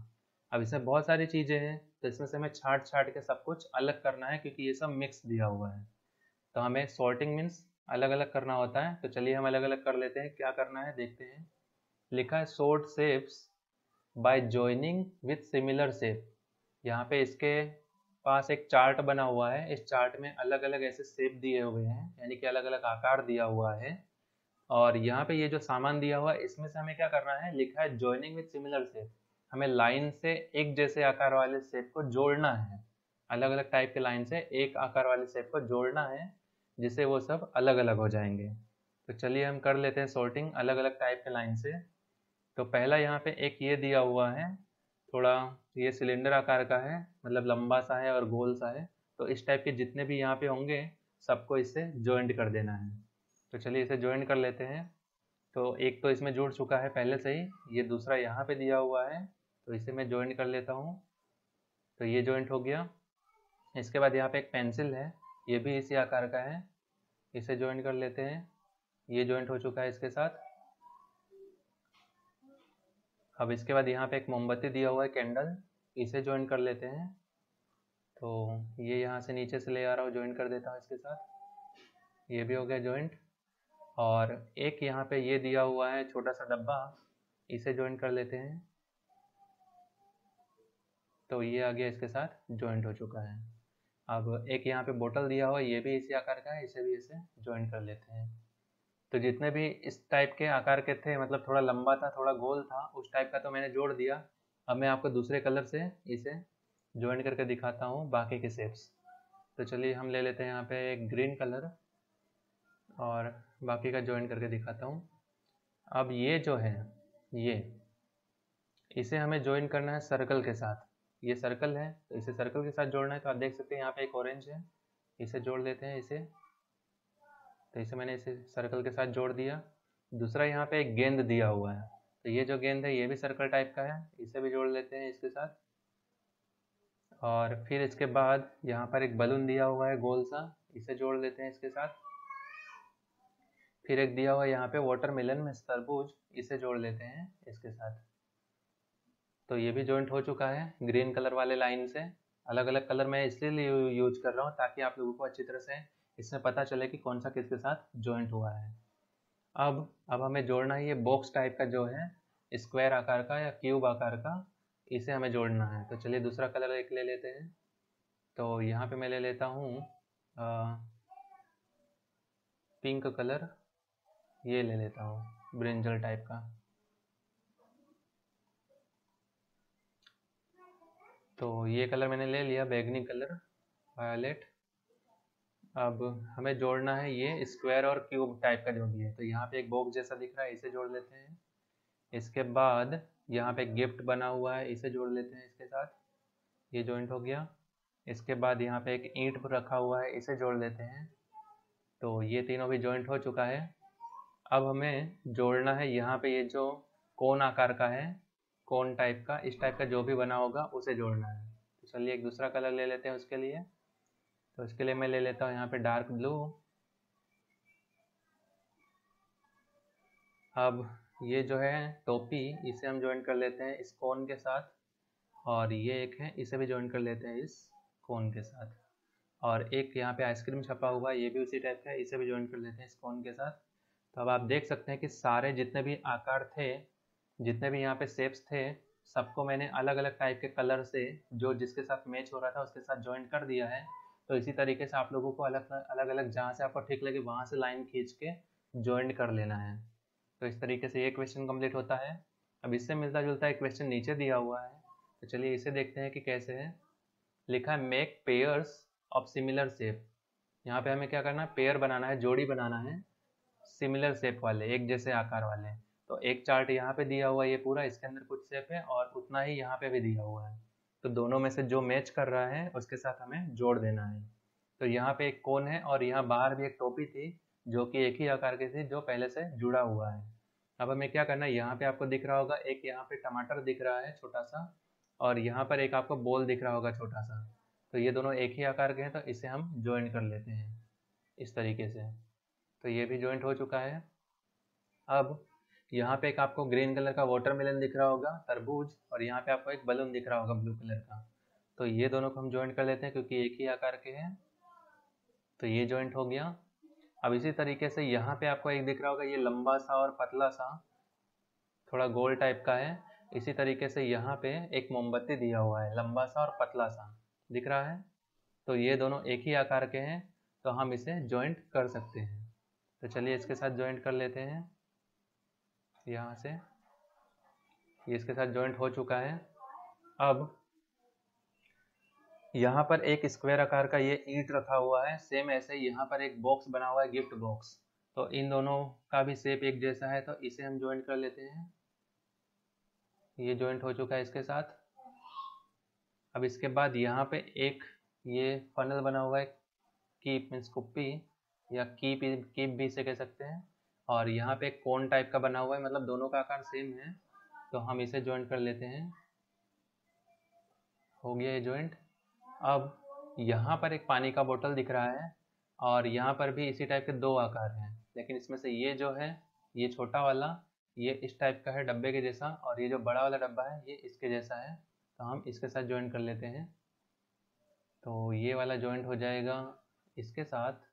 अब इसमें बहुत सारी चीजें हैं, तो इसमें से हमें छांट छांट के सब कुछ अलग करना है क्योंकि ये सब मिक्स दिया हुआ है। तो हमें सॉर्टिंग मीन्स अलग अलग करना होता है। तो चलिए हम अलग अलग कर लेते हैं। क्या करना है देखते हैं। लिखा है sort shapes by joining with similar shape. यहाँ पे इसके पास एक चार्ट बना हुआ है, इस चार्ट में अलग अलग ऐसे शेप दिए हुए हैं, यानी कि अलग अलग आकार दिया हुआ है। और यहाँ पे ये जो सामान दिया हुआ है इसमें से हमें क्या करना है, लिखा है जॉइनिंग विथ सिमिलर शेप। हमें लाइन से एक जैसे आकार वाले शेप को जोड़ना है, अलग अलग टाइप के लाइन से एक आकार वाले शेप को जोड़ना है जिससे वो सब अलग अलग हो जाएंगे। तो चलिए हम कर लेते हैं सॉर्टिंग अलग अलग टाइप के लाइन से। तो पहला यहाँ पे एक ये दिया हुआ है, थोड़ा ये सिलेंडर आकार का है, मतलब लंबा सा है और गोल सा है। तो इस टाइप के जितने भी यहाँ पे होंगे सबको इससे ज्वाइंट कर देना है। तो चलिए इसे ज्वाइंट कर लेते हैं। तो एक तो इसमें जुड़ चुका है पहले से ही, ये दूसरा यहाँ पे दिया हुआ है, तो इसे मैं ज्वाइंट कर लेता हूँ। तो ये ज्वाइंट हो गया। इसके बाद यहाँ पे एक पेंसिल है, ये भी इसी आकार का है, इसे ज्वाइंट कर लेते हैं। ये ज्वाइंट हो चुका है इसके साथ। अब इसके बाद यहाँ पे एक मोमबत्ती दिया हुआ है कैंडल, इसे ज्वाइन कर लेते हैं। तो ये यहाँ से नीचे से ले आ रहा हूँ, ज्वाइन कर देता हूँ इसके साथ, ये भी हो गया ज्वाइंट। और एक यहाँ पे ये दिया हुआ है छोटा सा डब्बा, इसे ज्वाइन कर लेते हैं। तो ये आ गया इसके साथ ज्वाइंट हो चुका है। अब एक यहाँ पे बोतल दिया हुआ है, ये भी इसी आकार का है, इसे भी इसे ज्वाइन कर लेते हैं। तो जितने भी इस टाइप के आकार के थे, मतलब थोड़ा लंबा था थोड़ा गोल था, उस टाइप का तो मैंने जोड़ दिया। अब मैं आपको दूसरे कलर से इसे ज्वाइन करके दिखाता हूँ बाकी के शेप्स। तो चलिए हम ले लेते हैं यहाँ पे एक ग्रीन कलर और बाकी का ज्वाइन करके दिखाता हूँ। अब ये जो है ये, इसे हमें ज्वाइन करना है सर्कल के साथ। ये सर्कल है तो इसे सर्कल के साथ जोड़ना है। तो आप देख सकते हैं यहाँ पे एक ऑरेंज है, इसे जोड़ लेते हैं इसे। तो इसे मैंने इसे सर्कल के साथ जोड़ दिया। दूसरा यहाँ पे एक गेंद दिया हुआ है, तो ये जो गेंद है ये भी सर्कल टाइप का है, इसे भी जोड़ लेते हैं इसके साथ। और फिर इसके बाद यहाँ पर एक बलून दिया हुआ है गोल सा, इसे जोड़ लेते हैं इसके साथ। फिर एक दिया हुआ है यहाँ पे वाटरमेलन में तरबूज, इसे जोड़ लेते हैं इसके साथ। तो ये भी ज्वाइंट हो चुका है ग्रीन कलर वाले लाइन से। अलग अलग कलर मैं इसलिए यूज कर रहा हूँ ताकि आप लोगों को अच्छी तरह से इसमें पता चले कि कौन सा किसके साथ ज्वाइंट हुआ है। अब अब हमें जोड़ना है ये बॉक्स टाइप का जो है स्क्वायर आकार का या क्यूब आकार का, इसे हमें जोड़ना है। तो चलिए दूसरा कलर एक ले लेते हैं। तो यहाँ पे मैं ले लेता हूँ पिंक कलर, ये ले लेता हूँ ब्रिंजल टाइप का। तो ये कलर मैंने ले लिया बैगनी कलर, वायलेट। अब हमें जोड़ना है ये स्क्वायर और क्यूब टाइप का जो भी है। तो यहाँ पे एक बॉक्स जैसा दिख रहा है, इसे जोड़ लेते हैं। इसके बाद यहाँ पे गिफ्ट बना हुआ है, इसे जोड़ लेते हैं इसके साथ, ये जॉइंट हो गया। इसके बाद यहाँ पे एक ईंट रखा हुआ है, इसे जोड़ लेते हैं। तो ये तीनों भी जॉइंट हो चुका है। अब हमें जोड़ना है यहाँ पे ये जो कोन आकार का है, कोन टाइप का, इस टाइप का जो भी बना होगा उसे जोड़ना है। तो चलिए एक दूसरा कलर ले लेते हैं उसके लिए। तो इसके लिए मैं ले लेता हूँ यहाँ पे डार्क ब्लू। अब ये जो है टोपी, इसे हम ज्वाइन कर लेते हैं इस कोन के साथ। और ये एक है, इसे भी ज्वाइन कर लेते हैं इस कोन के साथ। और एक यहाँ पे आइसक्रीम छपा हुआ है, ये भी उसी टाइप का है, इसे भी ज्वाइन कर लेते हैं इस कोन के साथ। तो अब आप देख सकते हैं कि सारे जितने भी आकार थे, जितने भी यहाँ पे शेप्स थे, सबको मैंने अलग अलग टाइप के कलर से जो जिसके साथ मैच हो रहा था उसके साथ ज्वाइन कर दिया है। तो इसी तरीके से आप लोगों को अलग अलग अलग जहाँ से आपको ठीक लगे वहाँ से लाइन खींच के ज्वाइन कर लेना है। तो इस तरीके से ये क्वेश्चन कंप्लीट होता है। अब इससे मिलता जुलता एक क्वेश्चन नीचे दिया हुआ है, तो चलिए इसे देखते हैं कि कैसे है। लिखा है make pairs of similar shape. यहाँ पे हमें क्या करना है, पेयर बनाना है, जोड़ी बनाना है सिमिलर शेप वाले, एक जैसे आकार वाले। तो एक चार्ट यहाँ पे दिया हुआ है, ये पूरा इसके अंदर कुछ शेप है और उतना ही यहाँ पे भी दिया हुआ है। तो दोनों में से जो मैच कर रहा है उसके साथ हमें जोड़ देना है। तो यहाँ पे एक कोन है और यहाँ बाहर भी एक टोपी थी जो कि एक ही आकार की थी, जो पहले से जुड़ा हुआ है। अब हमें क्या करना है, यहाँ पे आपको दिख रहा होगा एक यहाँ पे टमाटर दिख रहा है छोटा सा, और यहाँ पर एक आपको बॉल दिख रहा होगा छोटा सा। तो ये दोनों एक ही आकार के हैं, तो इसे हम ज्वाइन कर लेते हैं इस तरीके से। तो ये भी ज्वाइंट हो चुका है। अब यहाँ पे एक आपको ग्रीन कलर का वाटरमेलन दिख रहा होगा, तरबूज, और यहाँ पे आपको एक बलून दिख रहा होगा ब्लू कलर का। तो ये दोनों को हम ज्वाइंट कर लेते हैं क्योंकि एक ही आकार के हैं। तो ये ज्वाइंट हो गया। अब इसी तरीके से यहाँ पे आपको एक दिख रहा होगा, ये लंबा सा और पतला सा थोड़ा गोल टाइप का है। इसी तरीके से यहाँ पे एक मोमबत्ती दिया हुआ है, लंबा सा और पतला सा दिख रहा है। तो ये दोनों एक ही आकार के हैं, तो हम इसे ज्वाइंट कर सकते हैं। तो चलिए इसके साथ ज्वाइंट कर लेते हैं यहाँ से, ये इसके साथ ज्वाइंट हो चुका है। अब यहाँ पर एक स्क्वायर आकार का ये ईंट रखा हुआ है, सेम ऐसे यहाँ पर एक बॉक्स बना हुआ है, गिफ्ट बॉक्स। तो इन दोनों का भी शेप एक जैसा है, तो इसे हम ज्वाइंट कर लेते हैं। ये ज्वाइंट हो चुका है इसके साथ। अब इसके बाद यहाँ पे एक ये फनल बना हुआ है, कीप मीन्स कुप्पी या कीप कीप भी इसे कह सकते हैं। और यहाँ पे एक कोन टाइप का बना हुआ है, मतलब दोनों का आकार सेम है, तो हम इसे ज्वाइंट कर लेते हैं। हो गया ये ज्वाइंट। अब यहाँ पर एक पानी का बोतल दिख रहा है और यहाँ पर भी इसी टाइप के दो आकार हैं, लेकिन इसमें से ये जो है ये छोटा वाला ये इस टाइप का है डब्बे के जैसा, और ये जो बड़ा वाला डब्बा है ये इसके जैसा है, तो हम इसके साथ ज्वाइंट कर लेते हैं। तो ये वाला ज्वाइंट हो जाएगा इसके साथ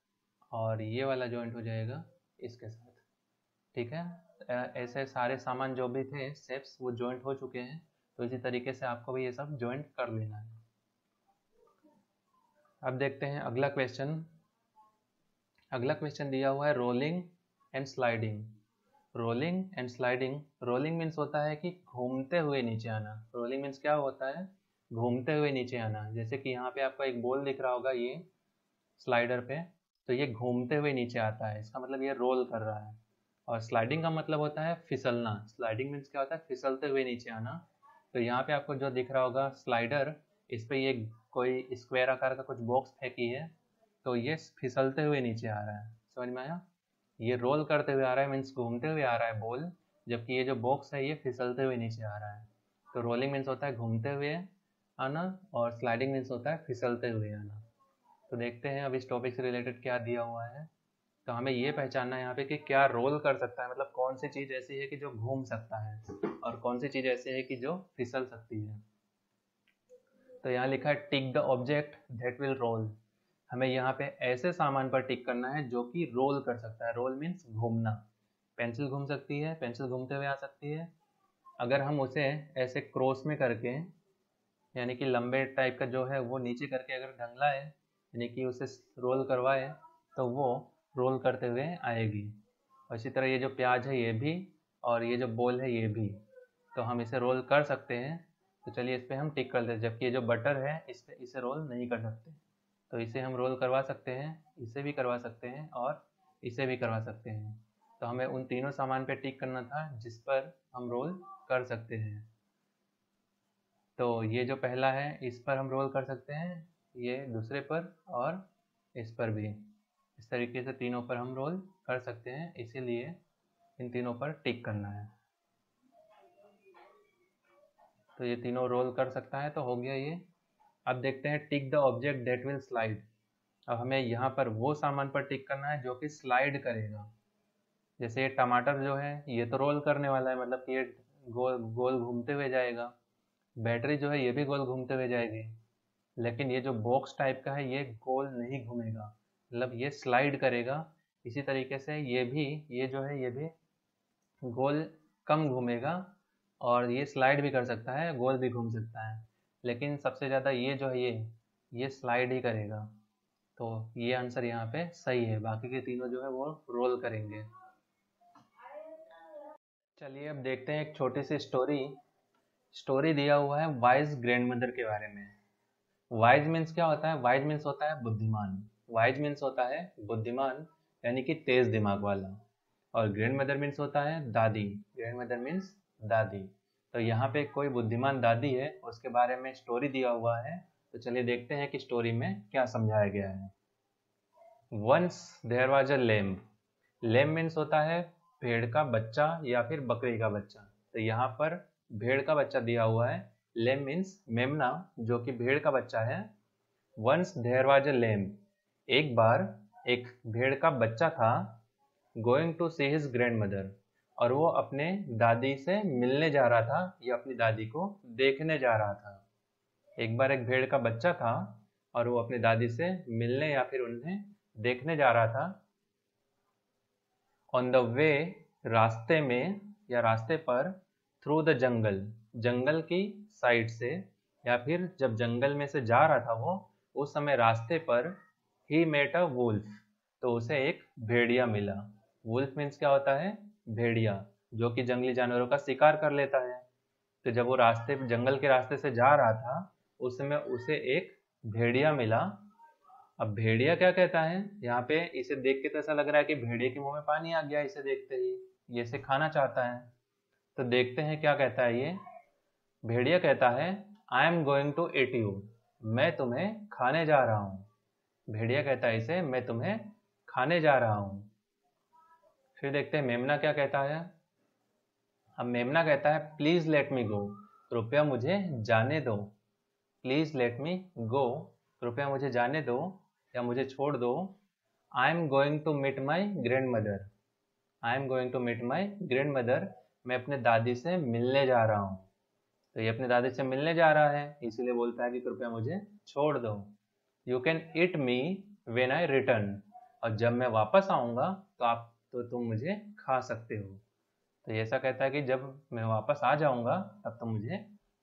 और ये वाला ज्वाइंट हो जाएगा इसके साथ, ठीक है। ऐसे सारे सामान जो भी थे शेप्स वो ज्वाइंट हो चुके हैं, तो इसी तरीके से आपको भी ये सब ज्वाइंट कर लेना है। अब देखते हैं अगला क्वेश्चन। अगला क्वेश्चन दिया हुआ है rolling and sliding. Rolling and sliding, rolling means होता है कि घूमते हुए नीचे आना। रोलिंग मीन्स क्या होता है? घूमते हुए नीचे आना। जैसे कि यहाँ पे आपका एक बॉल दिख रहा होगा ये स्लाइडर पे, तो ये घूमते हुए नीचे आता है, इसका मतलब ये रोल कर रहा है। और स्लाइडिंग का मतलब होता है फिसलना। स्लाइडिंग मीन्स क्या होता है? फिसलते हुए नीचे आना। तो यहाँ पे आपको जो दिख रहा होगा स्लाइडर, इस पर ये कोई स्क्वायर आकार का कुछ बॉक्स फेंकी है, तो ये फिसलते हुए नीचे आ रहा है। समझ में आया? ये रोल करते हुए आ रहा है मीन्स घूमते हुए आ रहा है बॉल, जबकि ये जो बॉक्स है ये फिसलते हुए नीचे आ रहा है। तो रोलिंग मीन्स होता है घूमते हुए आना और स्लाइडिंग मीन्स होता है फिसलते हुए आना। तो देखते हैं अब इस टॉपिक से रिलेटेड क्या दिया हुआ है। तो हमें ये पहचानना है यहाँ पे कि क्या रोल कर सकता है, मतलब कौन सी चीज़ ऐसी है कि जो घूम सकता है और कौन सी चीज़ ऐसी है कि जो फिसल सकती है। तो यहाँ लिखा है tick the object that will roll. हमें यहाँ पे ऐसे सामान पर टिक करना है जो कि रोल कर सकता है। रोल मीन्स घूमना। पेंसिल घूम सकती है, पेंसिल घूमते हुए आ सकती है। अगर हम उसे ऐसे क्रॉस में करके, यानी कि लंबे टाइप का जो है वो नीचे करके अगर ढंगलाए, यानी कि उसे रोल करवाए, तो वो रोल करते हुए आएगी। और इसी तरह ये जो प्याज है ये भी, और ये जो बॉल है ये भी, तो हम इसे रोल कर सकते हैं। तो चलिए इस पर हम टिक कर लेते हैं। जबकि ये जो बटर है इस पर इसे रोल नहीं कर सकते, तो इसे हम रोल करवा सकते हैं, इसे भी करवा सकते हैं और इसे भी करवा सकते हैं। तो हमें उन तीनों सामान पे टिक करना था जिस पर हम रोल कर सकते हैं। तो ये जो पहला है इस पर हम रोल कर सकते हैं, ये दूसरे पर और इस पर भी। इस तरीके से तीनों पर हम रोल कर सकते हैं, इसीलिए इन तीनों पर टिक करना है। तो ये तीनों रोल कर सकता है, तो हो गया ये। अब देखते हैं tick the object that will slide. अब हमें यहाँ पर वो सामान पर टिक करना है जो कि स्लाइड करेगा। जैसे ये टमाटर जो है ये तो रोल करने वाला है, मतलब कि ये गोल गोल घूमते हुए जाएगा। बैटरी जो है ये भी गोल घूमते हुए जाएगी, लेकिन ये जो बॉक्स टाइप का है ये गोल नहीं घूमेगा, मतलब ये स्लाइड करेगा। इसी तरीके से ये भी, ये जो है ये भी गोल कम घूमेगा और ये स्लाइड भी कर सकता है, गोल भी घूम सकता है, लेकिन सबसे ज़्यादा ये जो है ये ये स्लाइड ही करेगा। तो ये आंसर यहाँ पे सही है, बाकी के तीनों जो है वो रोल करेंगे। चलिए अब देखते हैं एक छोटी सी स्टोरी। स्टोरी दिया हुआ है वाइज ग्रैंडमदर के बारे में। वाइज मीन्स क्या होता है? वाइज मीन्स होता है बुद्धिमान। वाइज मीन्स होता है बुद्धिमान, यानी कि तेज दिमाग वाला। और ग्रैंडमदर मीन्स होता है दादी। ग्रैंडमदर मीन्स दादी। तो यहाँ पे कोई बुद्धिमान दादी है, उसके बारे में स्टोरी दिया हुआ है। तो चलिए देखते हैं कि स्टोरी में क्या समझाया गया है। Once there was a lamb. Lamb means होता है भेड़ का बच्चा या फिर बकरी का बच्चा। तो यहाँ पर भेड़ का बच्चा दिया हुआ है। लैम मीन्स मेमना, जो कि भेड़ का बच्चा है। Once there was a lamb, एक बार एक भेड़ का बच्चा था। Going to see his grandmother, और वो अपने दादी से मिलने जा रहा था या अपनी दादी को देखने जा रहा था। एक बार एक भेड़ का बच्चा था और वो अपने दादी से मिलने या फिर उन्हें देखने जा रहा था। ऑन द वे, रास्ते में या रास्ते पर। थ्रू द जंगल, जंगल की साइड से, या फिर जब जंगल में से जा रहा था वो, उस समय रास्ते पर। ही मेट अ वुल्फ, तो उसे एक भेड़िया मिला। वुल्फ मीन्स क्या होता है? भेड़िया, जो कि जंगली जानवरों का शिकार कर लेता है। तो जब वो रास्ते जंगल के रास्ते से जा रहा था उस समय उसे एक भेड़िया मिला। अब भेड़िया क्या कहता है यहाँ पे? इसे देख के तो ऐसा लग रहा है कि भेड़िए के मुंह में पानी आ गया, इसे देखते ही ये इसे खाना चाहता है। तो देखते हैं क्या कहता है ये। भेड़िया कहता है I am going to eat you, मैं तुम्हें खाने जा रहा हूँ। भेड़िया कहता है इसे, मैं तुम्हें खाने जा रहा हूँ। फिर देखते हैं मेमना क्या कहता है। अब मेमना कहता है प्लीज लेट मी गो, कृपया मुझे जाने दो। प्लीज लेट मी गो, कृपया मुझे जाने दो या मुझे छोड़ दो। I am going to meet my grandmother, I am going to meet my grandmother, मैं अपने दादी से मिलने जा रहा हूँ। तो ये अपने दादी से मिलने जा रहा है, इसीलिए बोलता है कि कृपया मुझे छोड़ दो। You can eat me when I return, और जब मैं वापस आऊँगा तो आप तो तुम मुझे खा सकते हो। तो ऐसा कहता है कि जब मैं वापस आ जाऊँगा तब तुम मुझे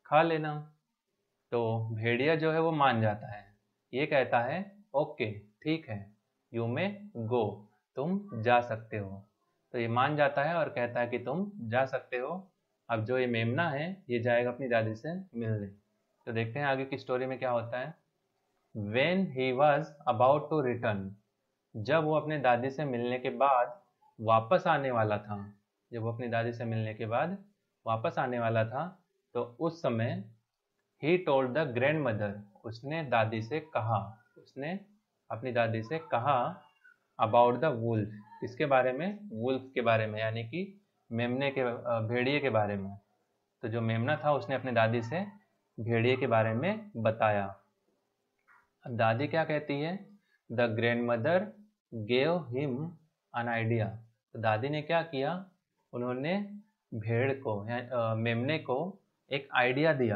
खा लेना। तो भेड़िया जो है वो मान जाता है, ये कहता है ओके ठीक है, यू मे गो, तुम जा सकते हो। तो ये मान जाता है और कहता है कि तुम जा सकते हो। अब जो ये मेमना है ये जाएगा अपनी दादी से मिलने। तो देखते हैं आगे की स्टोरी में क्या होता है। When he was about to return, जब वो अपने दादी से मिलने के बाद वापस आने वाला था, जब वो अपनी दादी से मिलने के बाद वापस आने वाला था, तो उस समय he told the grandmother, उसने दादी से कहा, उसने अपनी दादी से कहा about the wolf, किसके बारे में? वुल्फ के बारे में, यानी कि मेमने के भेड़िए के बारे में। तो जो मेमना था उसने अपने दादी से भेड़िए के बारे में बताया। अब दादी क्या कहती है? The grandmother gave him an idea. तो दादी ने क्या किया? उन्होंने भेड़ को या मेमने को एक आइडिया दिया।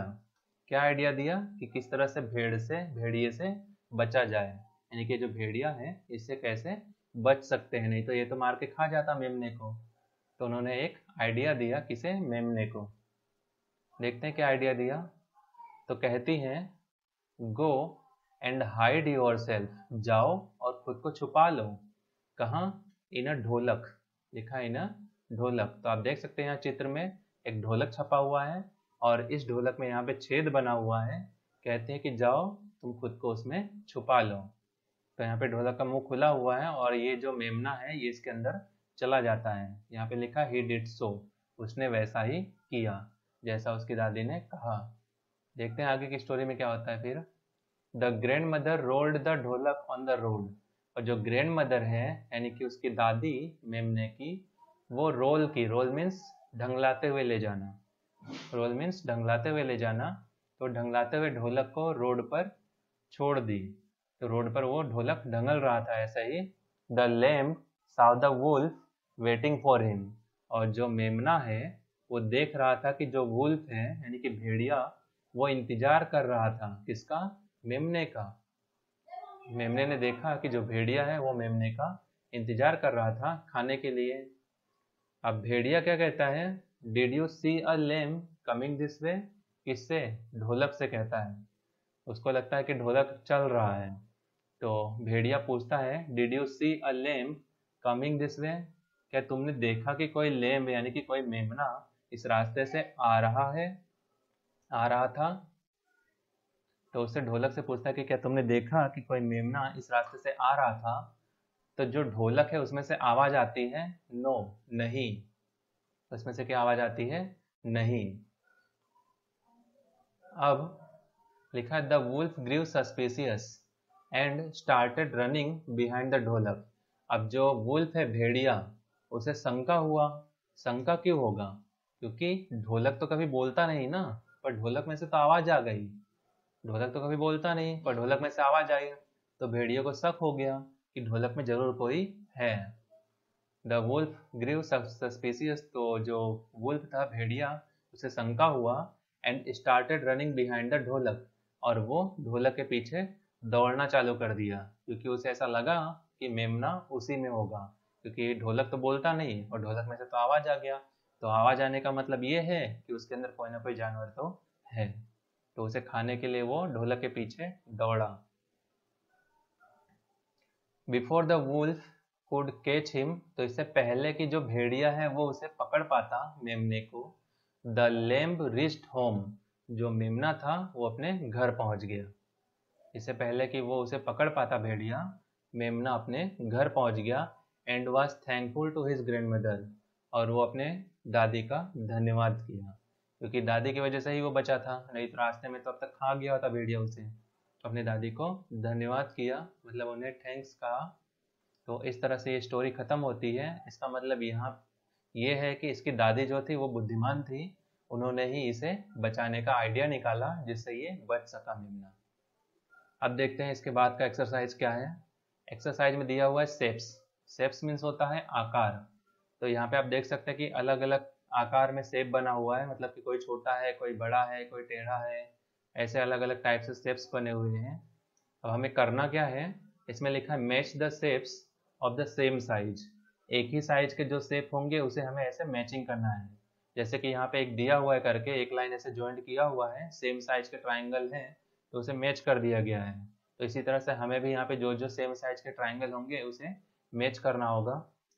क्या आइडिया दिया? कि किस तरह से भेड़ से भेड़िए से बचा जाए, यानी कि जो भेड़िया है इससे कैसे बच सकते हैं, नहीं तो ये तो मार के खा जाता मेमने को। तो उन्होंने एक आइडिया दिया, किसे? मेमने को। देखते हैं क्या आइडिया दिया। तो कहती हैं गो एंड हाइड योरसेल्फ, जाओ और खुद को छुपा लो। कहाँ? इन अ ढोलक, लिखा इन अ ढोलक। तो आप देख सकते हैं यहाँ चित्र में एक ढोलक छपा हुआ है और इस ढोलक में यहाँ पे छेद बना हुआ है। कहते हैं कि जाओ तुम खुद को उसमें छुपा लो। तो यहाँ पे ढोलक का मुंह खुला हुआ है और ये जो मेमना है ये इसके अंदर चला जाता है। यहाँ पे लिखा he did so, उसने वैसा ही किया जैसा उसकी दादी ने कहा। देखते हैं आगे की स्टोरी में क्या होता है। फिर the grandmother rolled the dholak on the road, और जो ग्रैंड मदर है यानी कि उसकी दादी मेमने की, वो रोल की, रोल मीन्स ढंगलाते हुए ले जाना, रोल मीन्स ढंगलाते हुए ले जाना, तो ढंगलाते हुए ढोलक को रोड पर छोड़ दी। तो रोड पर वो ढोलक ढंगल रहा था ऐसा ही। The lamb saw the wolf waiting for him, और जो मेमना है वो देख रहा था कि जो वुल्फ है यानी कि भेड़िया, वो इंतजार कर रहा था किसका? मेमने का। मेमने ने देखा कि जो भेड़िया है वो मेमने का इंतजार कर रहा था खाने के लिए। अब भेड़िया क्या कहता है? Did you see a lamb coming this way, किससे? ढोलक से कहता है। उसको लगता है कि ढोलक चल रहा है। तो भेड़िया पूछता है did you see a lamb coming this way, क्या तुमने देखा कि कोई लैम्ब यानी कि कोई मेमना इस रास्ते से आ रहा है, आ रहा था। तो उससे ढोलक से पूछता है कि क्या तुमने देखा कि कोई मेमना इस रास्ते से आ रहा था। तो जो ढोलक है उसमें से आवाज आती है नो, नहीं। उसमें से क्या आवाज आती है? नहीं। अब लिखा the wolf grew suspicious and started running behind the dholak. अब जो वुल्फ है भेड़िया, उसे शंका हुआ। शंका क्यों होगा? क्योंकि ढोलक तो कभी बोलता नहीं ना, पर ढोलक में से तो आवाज आ गई। ढोलक तो कभी बोलता नहीं पर ढोलक में से आवाज आई, तो भेड़िया को शक हो गया कि ढोलक में जरूर कोई है। द वुल्फ ग्रीव सस्पिशियस, तो जो वुल्फ था भेड़िया उसे शंका हुआ। And started running behind the dholak, और वो ढोलक के पीछे दौड़ना चालू कर दिया, क्योंकि उसे ऐसा लगा कि मेमना उसी में होगा, क्योंकि ढोलक तो बोलता नहीं और ढोलक में से तो आवाज आ गया। तो आवाज आने का मतलब ये है कि उसके अंदर कोई ना कोई जानवर तो है। तो उसे खाने के लिए वो ढोलक के पीछे दौड़ा। Before the wolf could catch him, तो इससे पहले कि जो भेड़िया है वो उसे पकड़ पाता मेमने को। द लैम्ब रिच्ड होम, जो मेमना था वो अपने घर पहुंच गया। इससे पहले कि वो उसे पकड़ पाता भेड़िया, मेमना अपने घर पहुंच गया। And was thankful to his grandmother, और वो अपने दादी का धन्यवाद किया, क्योंकि दादी की वजह से ही वो बचा था, नहीं तो रास्ते में तो अब तक खा गया होता भेड़िया उसे। तो अपने दादी को धन्यवाद किया, मतलब उन्हें थैंक्स कहा। तो इस तरह से ये स्टोरी खत्म होती है। इसका मतलब यहाँ ये है कि इसकी दादी जो थी वो बुद्धिमान थी, उन्होंने ही इसे बचाने का आइडिया निकाला जिससे ये बच सका मेमना। अब देखते हैं इसके बाद का एक्सरसाइज क्या है। एक्सरसाइज में दिया हुआ है शेप्स, शेप्स मीन्स होता है आकार। तो यहाँ पे आप देख सकते हैं कि अलग अलग आकार में शेप बना हुआ है, मतलब कि कोई छोटा है, कोई बड़ा है, कोई टेढ़ा है, ऐसे अलग अलग टाइप से शेप्स बने हुए हैं। अब हमें करना क्या है, इसमें लिखा है match the shapes of the same size, एक ही साइज के जो शेप होंगे उसे हमें ऐसे मैचिंग करना है। जैसे कि यहाँ पे एक दिया हुआ है करके एक लाइन ऐसे ज्वाइंट किया हुआ है, सेम साइज के ट्राइंगल है तो उसे मैच कर दिया गया है। तो इसी तरह से हमें भी यहाँ पे जो जो सेम साइज के ट्राइंगल होंगे उसे मैच करना होगा।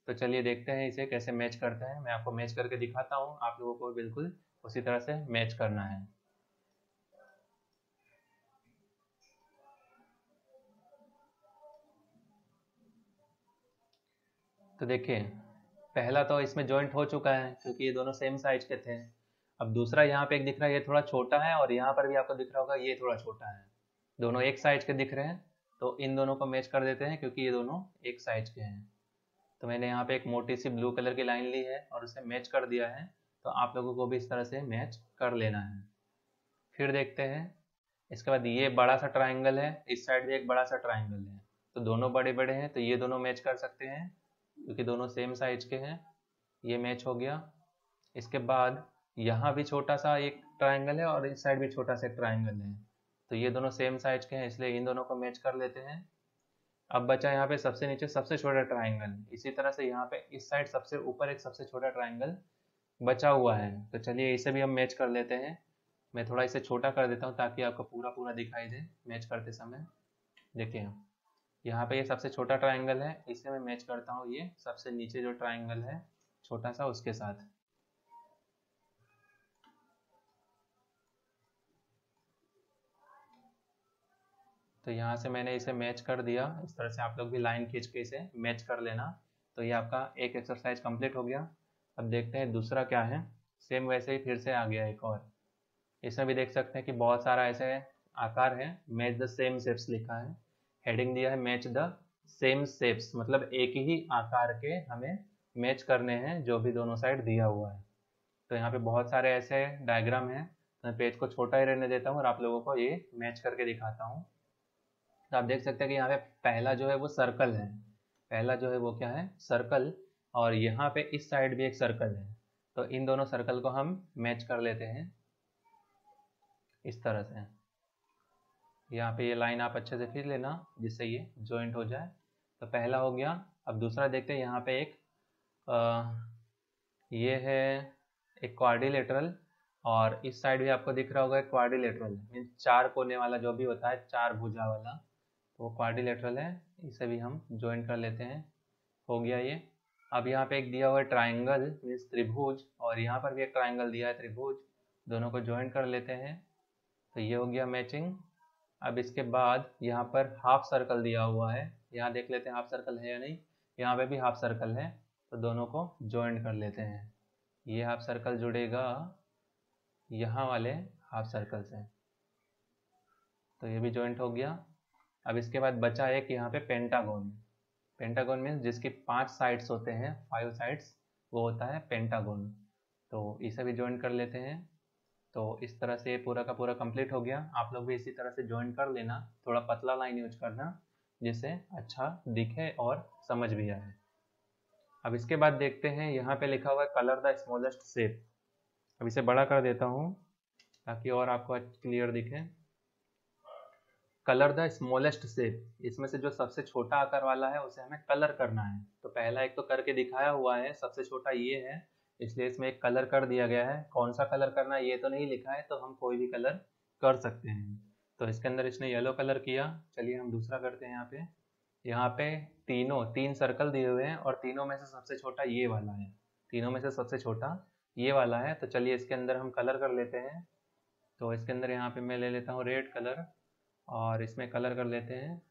तो चलिए देखते हैं इसे कैसे मैच करते हैं। मैं आपको मैच करके दिखाता हूँ, आप लोगों को बिल्कुल उसी तरह से मैच करना है। तो देखिए पहला तो इसमें जॉइंट हो चुका है क्योंकि ये दोनों सेम साइज के थे। अब दूसरा यहाँ पे एक दिख रहा है, ये थोड़ा छोटा है, और यहाँ पर भी आपको दिख रहा होगा ये थोड़ा छोटा है, दोनों एक साइज के दिख रहे हैं। तो इन दोनों को मैच कर देते हैं क्योंकि ये दोनों एक साइज के हैं। तो मैंने यहाँ पे एक मोटी सी ब्लू कलर की लाइन ली है और उसे मैच कर दिया है। तो आप लोगों को भी इस तरह से मैच कर लेना है। फिर देखते हैं, इसके बाद ये बड़ा सा ट्राइंगल है, इस साइड भी एक बड़ा सा ट्राइंगल है, तो दोनों बड़े बड़े हैं तो ये दोनों मैच कर सकते हैं क्योंकि दोनों सेम साइज के हैं। ये मैच हो गया। इसके बाद यहाँ भी छोटा सा एक ट्राइंगल है और इस साइड भी छोटा सा एक ट्राइंगल है, तो ये दोनों सेम साइज के हैं इसलिए इन दोनों को मैच कर लेते हैं। अब बचा यहाँ पे सबसे नीचे सबसे छोटा ट्राइंगल, इसी तरह से यहाँ पे इस साइड सबसे ऊपर एक सबसे छोटा ट्राइंगल बचा हुआ है। तो चलिए इसे भी हम मैच कर लेते हैं। मैं थोड़ा इसे छोटा कर देता हूँ ताकि आपको पूरा पूरा दिखाई दे मैच करते समय। देखिए यहाँ पे ये सबसे छोटा ट्राइंगल है, इसे मैं मैच करता हूँ ये सबसे नीचे जो ट्राइंगल है छोटा सा उसके साथ। तो यहाँ से मैंने इसे मैच कर दिया। इस तरह से आप लोग भी लाइन खींच के इसे मैच कर लेना। तो ये आपका एक एक्सरसाइज कंप्लीट हो गया। अब देखते हैं दूसरा क्या है। सेम वैसे ही फिर से आ गया एक और, इसमें भी देख सकते हैं कि बहुत सारा ऐसे आकार है। मैच द सेम शेप्स लिखा है, हेडिंग दिया है मैच द सेम शेप्स, मतलब एक ही आकार के हमें मैच करने हैं जो भी दोनों साइड दिया हुआ है। तो यहाँ पे बहुत सारे ऐसे डायग्राम हैं, मैं पेज को छोटा ही रहने देता हूँ और आप लोगों को ये मैच करके दिखाता हूँ। तो आप देख सकते हैं कि यहाँ पे पहला जो है वो सर्कल है, पहला जो है वो क्या है सर्कल, और यहाँ पे इस साइड भी एक सर्कल है। तो इन दोनों सर्कल को हम मैच कर लेते हैं इस तरह से। यहाँ पे ये लाइन आप अच्छे से खींच लेना जिससे ये ज्वाइंट हो जाए। तो पहला हो गया। अब दूसरा देखते हैं। यहाँ पे एक आ, ये है एक क्वाड्रिलेटरल, और इस साइड भी आपको दिख रहा होगा एक क्वाड्रिलेटरल, मीन चार कोने वाला जो भी होता है, चार भुजा वाला, तो वो क्वाड्रिलेटरल है। इसे भी हम ज्वाइन कर लेते हैं। हो गया ये। अब यहाँ पे एक दिया हुआ है ट्राइंगल मीन्स त्रिभुज, और यहाँ पर भी एक ट्राइंगल दिया है त्रिभुज, दोनों को ज्वाइन कर लेते हैं। तो ये हो गया मैचिंग। अब इसके बाद यहाँ पर हाफ सर्कल दिया हुआ है, यहाँ देख लेते हैं हाफ सर्कल है या नहीं। यहाँ पे भी हाफ सर्कल है तो दोनों को ज्वाइन कर लेते हैं। ये हाफ सर्कल जुड़ेगा यहाँ वाले हाफ सर्कल से, तो ये भी ज्वाइंट हो गया। अब इसके बाद बचा एक यहाँ पे पेंटागोन। पेंटागोन मीन्स जिसकी पांच साइड्स होते हैं, फाइव साइड्स, वो होता है पेंटागोन, तो इसे भी ज्वाइन कर लेते हैं। तो इस तरह से पूरा का पूरा कंप्लीट हो गया। आप लोग भी इसी तरह से ज्वाइन कर लेना, थोड़ा पतला लाइन यूज करना जिससे अच्छा दिखे और समझ भी आए। अब इसके बाद देखते हैं, यहाँ पे लिखा हुआ है कलर द स्मॉलेस्ट शेप। अब इसे बड़ा कर देता हूँ ताकि और आपको क्लियर दिखे। कलर द स्मॉलेस्ट शेप, इसमें से जो सबसे छोटा आकार वाला है उसे हमें कलर करना है। तो पहला एक तो करके दिखाया हुआ है, सबसे छोटा ये है इसलिए इसमें एक कलर कर दिया गया है। कौन सा कलर करना है ये तो नहीं लिखा है, तो हम कोई भी कलर कर सकते हैं। तो इसके अंदर इसने येलो कलर किया। चलिए हम दूसरा करते हैं। यहाँ पे यहाँ पे तीनों तीन सर्कल दिए हुए हैं, और तीनों में से सबसे छोटा ये वाला है, तीनों में से सबसे छोटा ये वाला है। तो चलिए इसके अंदर हम कलर कर लेते हैं। तो इसके अंदर यहाँ पे मैं ले लेता हूँ रेड कलर, और इसमें कलर कर लेते हैं,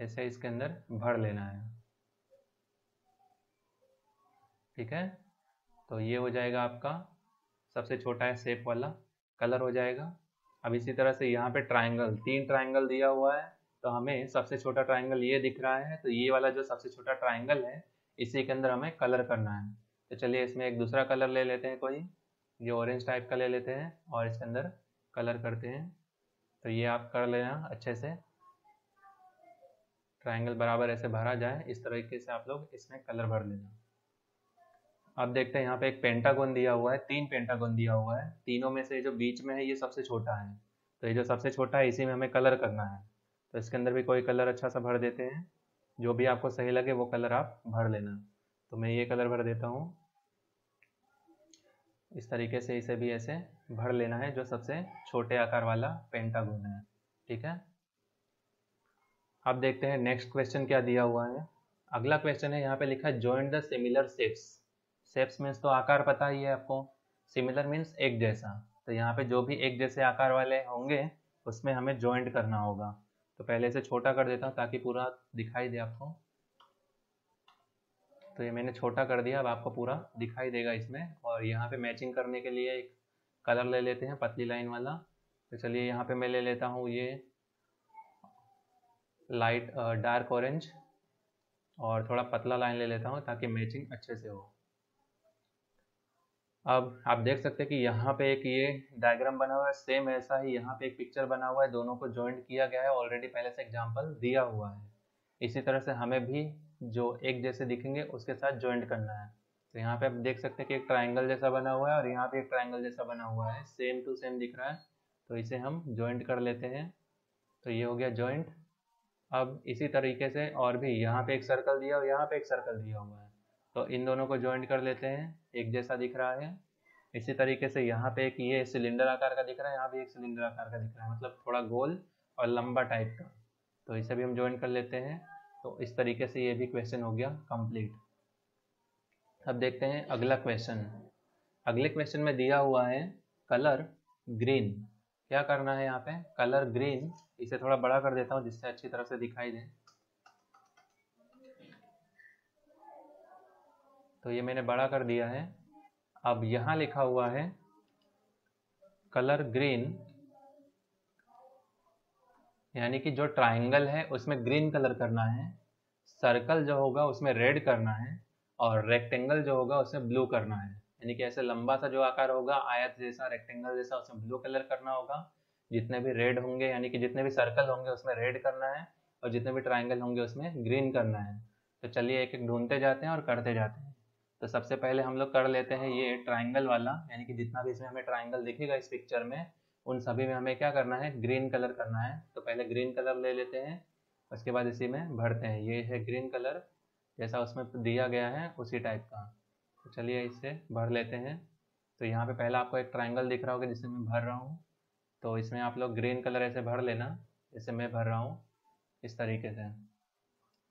ऐसे इसके अंदर भर लेना है। ठीक है, तो ये हो जाएगा आपका सबसे छोटा है शेप वाला कलर हो जाएगा। अब इसी तरह से यहाँ पे ट्राइंगल, तीन ट्राइंगल दिया हुआ है, तो हमें सबसे छोटा ट्राइंगल ये दिख रहा है, तो ये वाला जो सबसे छोटा ट्राइंगल है इसी के अंदर हमें कलर करना है। तो चलिए इसमें एक दूसरा कलर ले लेते हैं, कोई ये ऑरेंज टाइप का ले लेते हैं और इसके अंदर कलर करते हैं। तो ये आप कर लेना अच्छे से, ट्राइंगल बराबर ऐसे भरा जाए, इस तरीके से आप लोग इसमें कलर भर लेना। आप देखते हैं यहाँ पे एक पेंटागन दिया हुआ है, तीन पेंटागन दिया हुआ है, तीनों में से जो बीच में है ये सबसे छोटा है, तो ये जो सबसे छोटा है इसी में हमें कलर करना है। तो इसके अंदर भी कोई कलर अच्छा सा भर देते हैं, जो भी आपको सही लगे वो कलर आप भर लेना। तो मैं ये कलर भर देता हूँ, इस तरीके से इसे भी ऐसे भर लेना है जो सबसे छोटे आकार वाला पेंटागन है। ठीक है, आप देखते हैं नेक्स्ट क्वेश्चन क्या दिया हुआ है। अगला क्वेश्चन है, यहाँ पे लिखा है join the similar shapes. Shapes means तो आकार पता ही है आपको, सिमिलर मीन्स एक जैसा। तो यहाँ पे जो भी एक जैसे आकार वाले होंगे उसमें हमें जॉइंट करना होगा। तो पहले इसे छोटा कर देता हूँ ताकि पूरा दिखाई दे आपको। तो ये मैंने छोटा कर दिया, अब आपको पूरा दिखाई देगा इसमें। और यहाँ पे मैचिंग करने के लिए एक कलर ले लेते हैं पतली लाइन वाला। तो चलिए यहाँ पे मैं ले लेता हूँ ये लाइट डार्क ऑरेंज और थोड़ा पतला लाइन ले लेता हूँ ताकि मैचिंग अच्छे से हो। अब आप देख सकते हैं कि यहाँ पे एक ये डायग्राम बना हुआ है, सेम ऐसा ही यहाँ पे एक पिक्चर बना हुआ है, दोनों को जॉइंट किया गया है, ऑलरेडी पहले से एग्जांपल दिया हुआ है। इसी तरह से हमें भी जो एक जैसे दिखेंगे उसके साथ जॉइंट करना है। तो यहाँ पे आप देख सकते हैं कि एक ट्राइंगल जैसा बना हुआ है और यहाँ पे एक ट्राइंगल जैसा बना हुआ है, सेम टू सेम दिख रहा है। तो इसे हम जॉइंट कर लेते हैं, तो ये हो गया जॉइंट। अब इसी तरीके से और भी यहाँ पे एक सर्कल दिया और यहाँ पे एक सर्कल दिया हुआ है, तो इन दोनों को जॉइंट कर लेते हैं, एक जैसा दिख रहा है। इसी तरीके से यहाँ पे एक ये सिलेंडर आकार का दिख रहा है, यहाँ भी एक सिलेंडर आकार का दिख रहा है, मतलब थोड़ा गोल और लंबा टाइप का, तो इसे भी हम जॉइंट कर लेते हैं। तो इस तरीके से ये भी क्वेश्चन हो गया कंप्लीट। अब देखते हैं अगला क्वेश्चन। अगले क्वेश्चन में दिया हुआ है कलर ग्रीन। क्या करना है यहाँ पे, कलर ग्रीन। इसे थोड़ा बड़ा कर देता हूँ जिससे अच्छी तरह से दिखाई दे। तो ये मैंने बड़ा कर दिया है। अब यहाँ लिखा हुआ है कलर ग्रीन, यानी कि जो ट्रायंगल है उसमें ग्रीन कलर करना है, सर्कल जो होगा उसमें रेड करना है और रेक्टेंगल जो होगा उसमें ब्लू करना है। यानी कि ऐसे लंबा सा जो आकार होगा, आयत जैसा, रेक्टेंगल जैसा, उसमें ब्लू कलर करना होगा। जितने भी रेड होंगे यानी कि जितने भी सर्कल होंगे उसमें रेड करना है और जितने भी ट्रायंगल होंगे उसमें ग्रीन करना है। तो चलिए एक एक ढूंढते जाते हैं और करते जाते हैं। तो सबसे पहले हम लोग कर लेते हैं ये ट्रायंगल वाला, यानी कि जितना भी इसमें हमें ट्रायंगल दिखेगा इस पिक्चर में उन सभी में हमें क्या करना है, ग्रीन कलर करना है। तो पहले ग्रीन कलर ले लेते हैं, उसके बाद इसी में भरते हैं। ये है ग्रीन कलर, जैसा उसमें दिया गया है उसी टाइप का। तो चलिए इसे भर लेते हैं। तो यहाँ पे पहला आपको एक ट्रायंगल दिख रहा होगा जिसे मैं भर रहा हूँ, तो इसमें आप लोग ग्रीन कलर ऐसे भर लेना जैसे मैं भर रहा हूँ, इस तरीके से।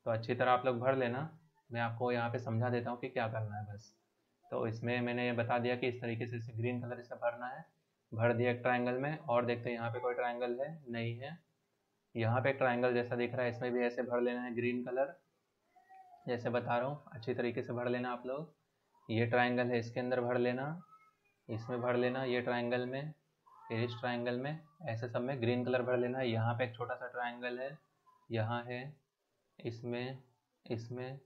तो अच्छी तरह आप लोग भर लेना, मैं आपको यहाँ पे समझा देता हूँ कि क्या करना है बस। तो इसमें मैंने बता दिया कि इस तरीके से इसे ग्रीन कलर इसे भरना है, भर दिया एक ट्रायंगल में। और देखते हैं यहाँ पे कोई ट्रायंगल है, नहीं है। यहाँ पे ट्रायंगल जैसा दिख रहा है, इसमें भी ऐसे भर लेना है ग्रीन कलर, जैसे बता रहा हूँ अच्छी तरीके से भर लेना आप लोग। ये ट्रायंगल है, इसके अंदर भर लेना, इसमें भर लेना, ये ट्रायंगल में, इस ट्रायंगल में, ऐसे सब में ग्रीन कलर भर लेना है। यहाँ पे एक छोटा सा ट्रायंगल है, यहाँ है, इसमें, इसमें,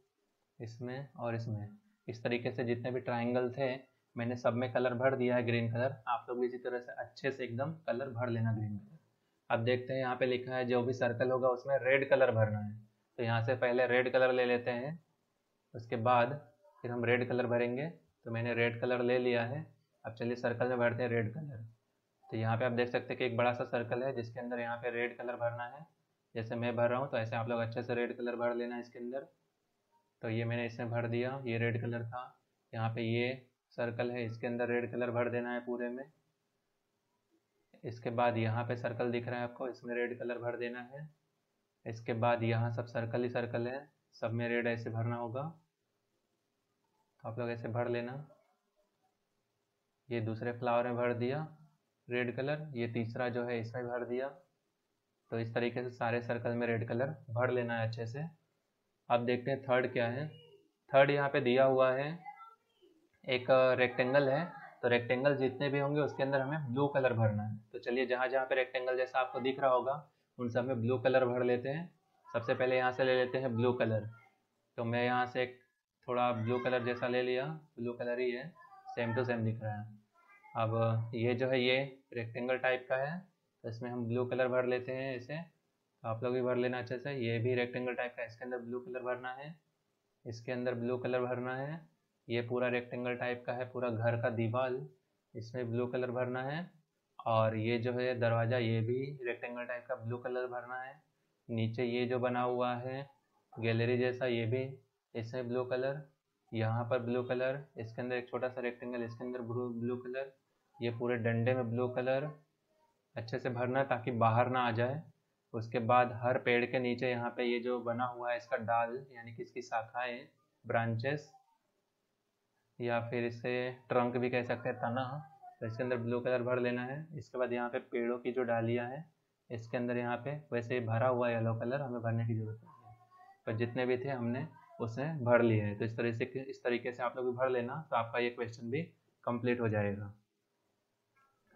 इसमें और इसमें। इस तरीके से जितने भी ट्रायंगल थे मैंने सब में कलर भर दिया है ग्रीन कलर। आप लोग भी इसी तरह से अच्छे से एकदम कलर भर लेना ग्रीन कलर। अब देखते हैं यहाँ पे लिखा है जो भी सर्कल होगा उसमें रेड कलर भरना है। तो यहाँ से पहले रेड कलर ले लेते हैं, उसके बाद फिर हम रेड कलर भरेंगे। तो मैंने रेड कलर ले लिया है। अब चलिए सर्कल में भरते हैं रेड कलर। तो यहाँ पे आप देख सकते हैं कि एक बड़ा सा सर्कल है जिसके अंदर यहाँ पे रेड कलर भरना है, जैसे मैं भर रहा हूँ। तो ऐसे आप लोग अच्छे से रेड कलर भर लेना है इसके अंदर। तो ये मैंने इसमें भर दिया, ये रेड कलर था। यहाँ पे ये सर्कल है, इसके अंदर रेड कलर भर देना है पूरे में। इसके बाद यहाँ पे सर्कल दिख रहा है आपको, इसमें रेड कलर भर देना है। इसके बाद यहाँ सब सर्कल ही सर्कल है, सब में रेड ऐसे भरना होगा। तो आप लोग ऐसे भर लेना। ये दूसरे फ्लावर में भर दिया रेड कलर, ये तीसरा जो है इसमें भर दिया। तो इस तरीके से सारे सर्कल में रेड कलर भर लेना है अच्छे से। अब देखते हैं थर्ड क्या है। थर्ड यहाँ पे दिया हुआ है एक रेक्टेंगल है, तो रेक्टेंगल जितने भी होंगे उसके अंदर हमें ब्लू कलर भरना है। तो चलिए जहाँ जहाँ पे रेक्टेंगल जैसा आपको दिख रहा होगा उन सब में ब्लू कलर भर लेते हैं। सबसे पहले यहाँ से ले लेते हैं ब्लू कलर। तो मैं यहाँ से थोड़ा ब्लू कलर जैसा ले लिया, ब्लू कलर ही है, सेम टू सेम दिख रहा है। अब ये जो है ये रेक्टेंगल टाइप का है, तो इसमें हम ब्लू कलर भर लेते हैं इसे। तो आप लोग भी भर लेना अच्छे से। ये भी रेक्टेंगल टाइप का, इसके अंदर ब्लू कलर भरना है, इसके अंदर ब्लू कलर भरना है। ये पूरा रेक्टेंगल टाइप का है, पूरा घर का दीवार, इसमें ब्लू कलर भरना है। और ये जो है दरवाज़ा, ये भी रेक्टेंगल टाइप का ब्लू कलर भरना है। नीचे ये जो बना हुआ है गैलरी जैसा, ये भी इसमें ब्लू कलर, यहाँ पर ब्लू कलर, इसके अंदर एक छोटा सा रेक्टेंगल, इसके अंदर ब्लू ब्लू कलर, ये पूरे डंडे में ब्लू कलर अच्छे से भरना ताकि बाहर ना आ जाए। उसके बाद हर पेड़ के नीचे यहाँ पे ये जो बना हुआ है इसका डाल, यानी कि इसकी शाखाएं, ब्रांचेस, या फिर इसे ट्रंक भी कह सकते हैं, तना, तो इसके अंदर ब्लू कलर भर लेना है। इसके बाद यहाँ पे पेड़ों की जो डालियाँ हैं इसके अंदर यहाँ पे वैसे भरा हुआ येलो कलर हमें भरने की जरूरत है, पर जितने भी थे हमने उसमें भर लिए हैं। तो इस तरह से इस तरीके से आप लोग भी भर लेना, तो आपका ये क्वेश्चन भी कंप्लीट हो जाएगा।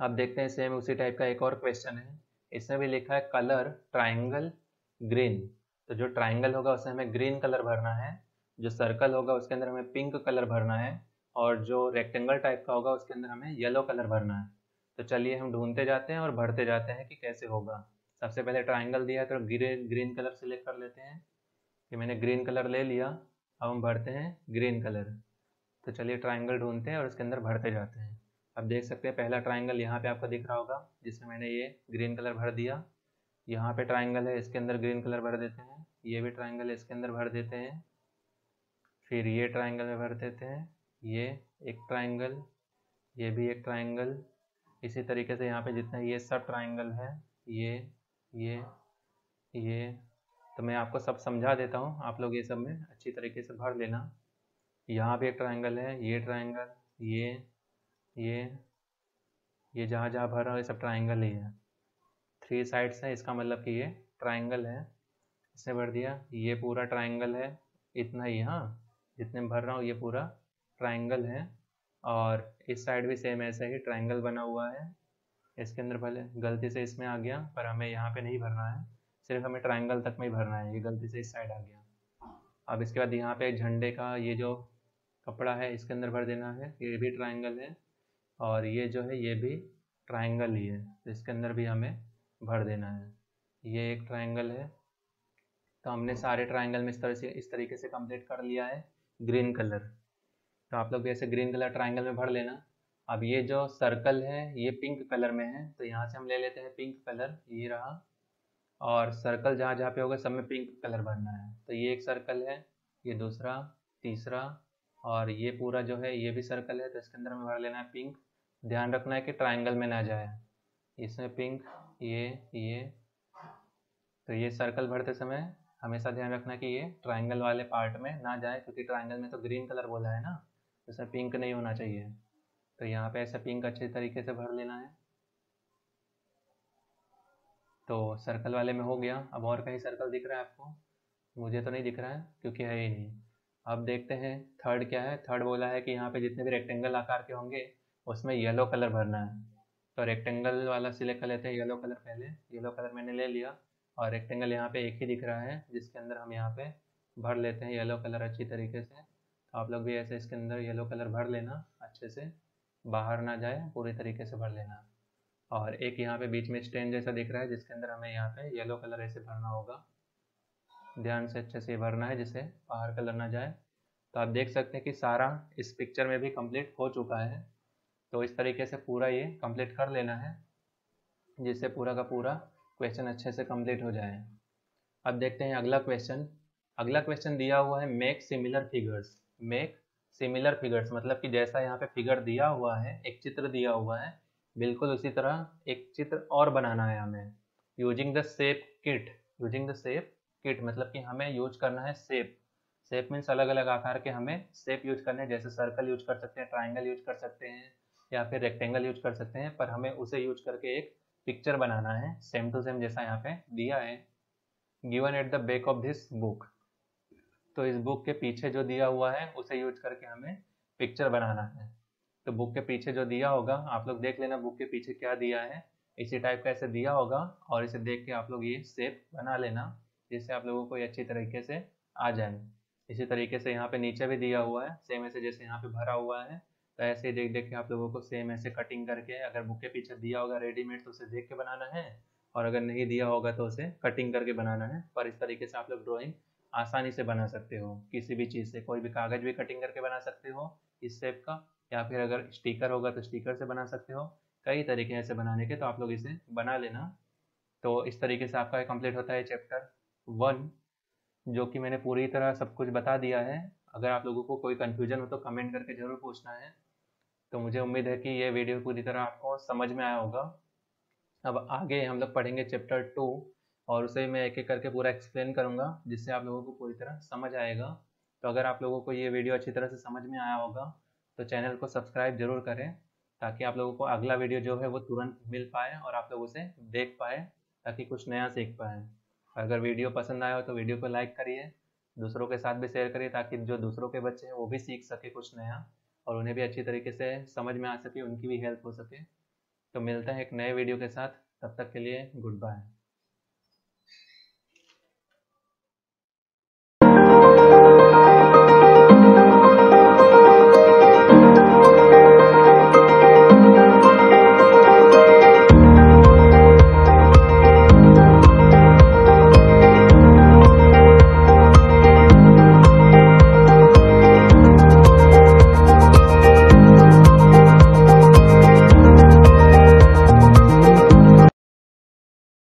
अब देखते हैं सेम उसी टाइप का एक और क्वेश्चन है, इसमें भी लिखा है कलर ट्राइंगल ग्रीन। तो जो ट्राइंगल होगा उसमें हमें ग्रीन कलर भरना है, जो सर्कल होगा उसके अंदर हमें पिंक कलर भरना है, और जो रेक्टेंगल टाइप का होगा उसके अंदर हमें येलो कलर भरना है। तो चलिए हम ढूंढते जाते हैं और भरते जाते हैं कि कैसे होगा। सबसे पहले ट्राइंगल दिया है तो ग्रीन ग्रीन कलर सिलेक्ट कर लेते हैं। ये मैंने ग्रीन कलर ले लिया, अब हम भरते हैं ग्रीन कलर। तो चलिए ट्राइंगल ढूंढते हैं और उसके अंदर भरते जाते हैं। अब देख सकते हैं पहला ट्राइंगल यहाँ पे आपको दिख रहा होगा, जिसमें मैंने ये ग्रीन कलर भर दिया। यहाँ पे ट्राइंगल है, इसके अंदर ग्रीन कलर भर देते हैं। ये भी ट्राइंगल है, इसके अंदर भर देते हैं। फिर ये ट्राइंगल में भर देते हैं, ये एक ट्राइंगल, ये भी एक ट्राइंगल। इसी तरीके से यहाँ पे जितने ये सब ट्राइंगल है, ये ये ये तो मैं आपको सब समझा देता हूँ, आप लोग ये सब में अच्छी तरीके से भर लेना। यहाँ पे एक ट्राइंगल है, ये ट्राइंगल, ये ये ये जहाँ जहाँ भर रहा है ये सब ट्राइंगल ही है। थ्री साइड्स हैं, इसका मतलब कि ये ट्राइंगल है, इसने भर दिया। ये पूरा ट्राइंगल है, इतना ही, हाँ जितने भर रहा हूँ ये पूरा ट्राइंगल है। और इस साइड भी सेम ऐसा ही ट्राइंगल बना हुआ है, इसके अंदर भले गलती से इसमें आ गया, पर हमें यहाँ पे नहीं भरना है, सिर्फ हमें ट्राइंगल तक में ही भरना है। ये गलती से इस साइड आ गया। अब इसके बाद यहाँ पे झंडे का ये जो कपड़ा है इसके अंदर भर देना है, ये भी ट्राइंगल है, और ये जो है ये भी ट्राइंगल ही है, तो इसके अंदर भी हमें भर देना है। ये एक ट्राइंगल है। तो हमने सारे ट्राइंगल में इस तरह से इस तरीके से कंप्लीट कर लिया है ग्रीन कलर। तो आप लोग भी ऐसे ग्रीन कलर ट्राइंगल में भर लेना। अब ये जो सर्कल है ये पिंक कलर में है, तो यहाँ से हम ले लेते हैं पिंक कलर, ये रहा। और सर्कल जहाँ जहाँ पे होगा सब में पिंक कलर भरना है। तो ये एक सर्कल है, ये दूसरा, तीसरा, और ये पूरा जो है ये भी सर्कल है, तो इसके अंदर हमें भर लेना है पिंक। ध्यान रखना है कि ट्राइंगल में ना जाए, इसमें पिंक, ये ये तो ये सर्कल भरते समय हमेशा ध्यान रखना है कि ये ट्राइंगल वाले पार्ट में ना जाए, क्योंकि ट्राइंगल में तो ग्रीन कलर बोला है ना, इसमें पिंक नहीं होना चाहिए। तो यहाँ पे ऐसा पिंक अच्छे तरीके से भर लेना है। तो सर्कल वाले में हो गया। अब और कहीं सर्कल दिख रहा है आपको? मुझे तो नहीं दिख रहा है क्योंकि है ही नहीं। अब देखते हैं थर्ड क्या है। थर्ड बोला है कि यहाँ पे जितने भी रेक्टेंगल आकार के होंगे उसमें येलो कलर भरना है। तो रेक्टेंगल वाला सिलेक्ट कर लेते हैं, येलो कलर पहले, येलो कलर मैंने ले लिया। और रेक्टेंगल यहाँ पे एक ही दिख रहा है जिसके अंदर हम यहाँ पे भर लेते हैं येलो कलर अच्छी तरीके से। आप लोग भी ऐसे इसके अंदर येलो कलर भर लेना, अच्छे से, बाहर ना जाए, पूरे तरीके से भर लेना। और एक यहाँ पे बीच में स्टैंड जैसा दिख रहा है जिसके अंदर हमें यहाँ पे येलो कलर ऐसे भरना होगा, ध्यान से अच्छे से भरना है जिससे बाहर कलर ना जाए। तो आप देख सकते हैं कि सारा इस पिक्चर में भी कंप्लीट हो चुका है। तो इस तरीके से पूरा ये कंप्लीट कर लेना है, जिससे पूरा का पूरा क्वेश्चन अच्छे से कंप्लीट हो जाए। अब देखते हैं अगला क्वेश्चन। अगला क्वेश्चन दिया हुआ है make similar figures. Make similar figures मतलब कि जैसा यहाँ पे फिगर दिया हुआ है, एक चित्र दिया हुआ है, बिल्कुल उसी तरह एक चित्र और बनाना है हमें। Using the shape kit, using the shape kit मतलब कि हमें यूज करना है शेप। शेप मीन्स अलग अलग आकार के हमें शेप यूज करने हैं, जैसे सर्कल यूज कर सकते हैं, ट्राइंगल यूज कर सकते हैं, या फिर रेक्टेंगल यूज कर सकते हैं, पर हमें उसे यूज करके एक पिक्चर बनाना है सेम टू सेम जैसा यहाँ पे दिया है। Given at the back of this book, तो इस बुक के पीछे जो दिया हुआ है उसे यूज करके हमें पिक्चर बनाना है। तो बुक के पीछे जो दिया होगा, आप लोग देख लेना बुक के पीछे क्या दिया है, इसी टाइप का ऐसे दिया होगा, और इसे देख के आप लोग ये शेप बना लेना, जिससे आप लोगों को ये अच्छी तरीके से आ जाए। इसी तरीके से यहाँ पे नीचे भी दिया हुआ है सेम ऐसे, जैसे यहाँ पे भरा हुआ है, तो ऐसे ही देख देख के आप लोगों को सेम ऐसे कटिंग करके, अगर बुक के पीछे दिया होगा रेडीमेड तो उसे देख के बनाना है, और अगर नहीं दिया होगा तो उसे कटिंग करके बनाना है। पर इस तरीके से आप लोग ड्रॉइंग आसानी से बना सकते हो, किसी भी चीज़ से, कोई भी कागज़ भी कटिंग करके बना सकते हो इस शेप का, या फिर अगर स्टिकर होगा तो स्टिकर से बना सकते हो। कई तरीके ऐसे बनाने के, तो आप लोग इसे बना लेना। तो इस तरीके से आपका कंप्लीट होता है चैप्टर वन, जो कि मैंने पूरी तरह सब कुछ बता दिया है। अगर आप लोगों को कोई कन्फ्यूजन हो तो कमेंट करके ज़रूर पूछना है। तो मुझे उम्मीद है कि ये वीडियो पूरी तरह आपको समझ में आया होगा। अब आगे हम लोग पढ़ेंगे चैप्टर टू, और उसे मैं एक एक करके पूरा एक्सप्लेन करूंगा, जिससे आप लोगों को पूरी तरह समझ आएगा। तो अगर आप लोगों को ये वीडियो अच्छी तरह से समझ में आया होगा तो चैनल को सब्सक्राइब जरूर करें, ताकि आप लोगों को अगला वीडियो जो है वो तुरंत मिल पाए और आप लोग उसे देख पाए, ताकि कुछ नया सीख पाए। अगर वीडियो पसंद आया हो तो वीडियो को लाइक करिए, दूसरों के साथ भी शेयर करिए, ताकि जो दूसरों के बच्चे हैं वो भी सीख सके कुछ नया, और उन्हें भी अच्छी तरीके से समझ में आ सके, उनकी भी हेल्प हो सके। तो मिलते हैं एक नए वीडियो के साथ, तब तक के लिए गुड बाय।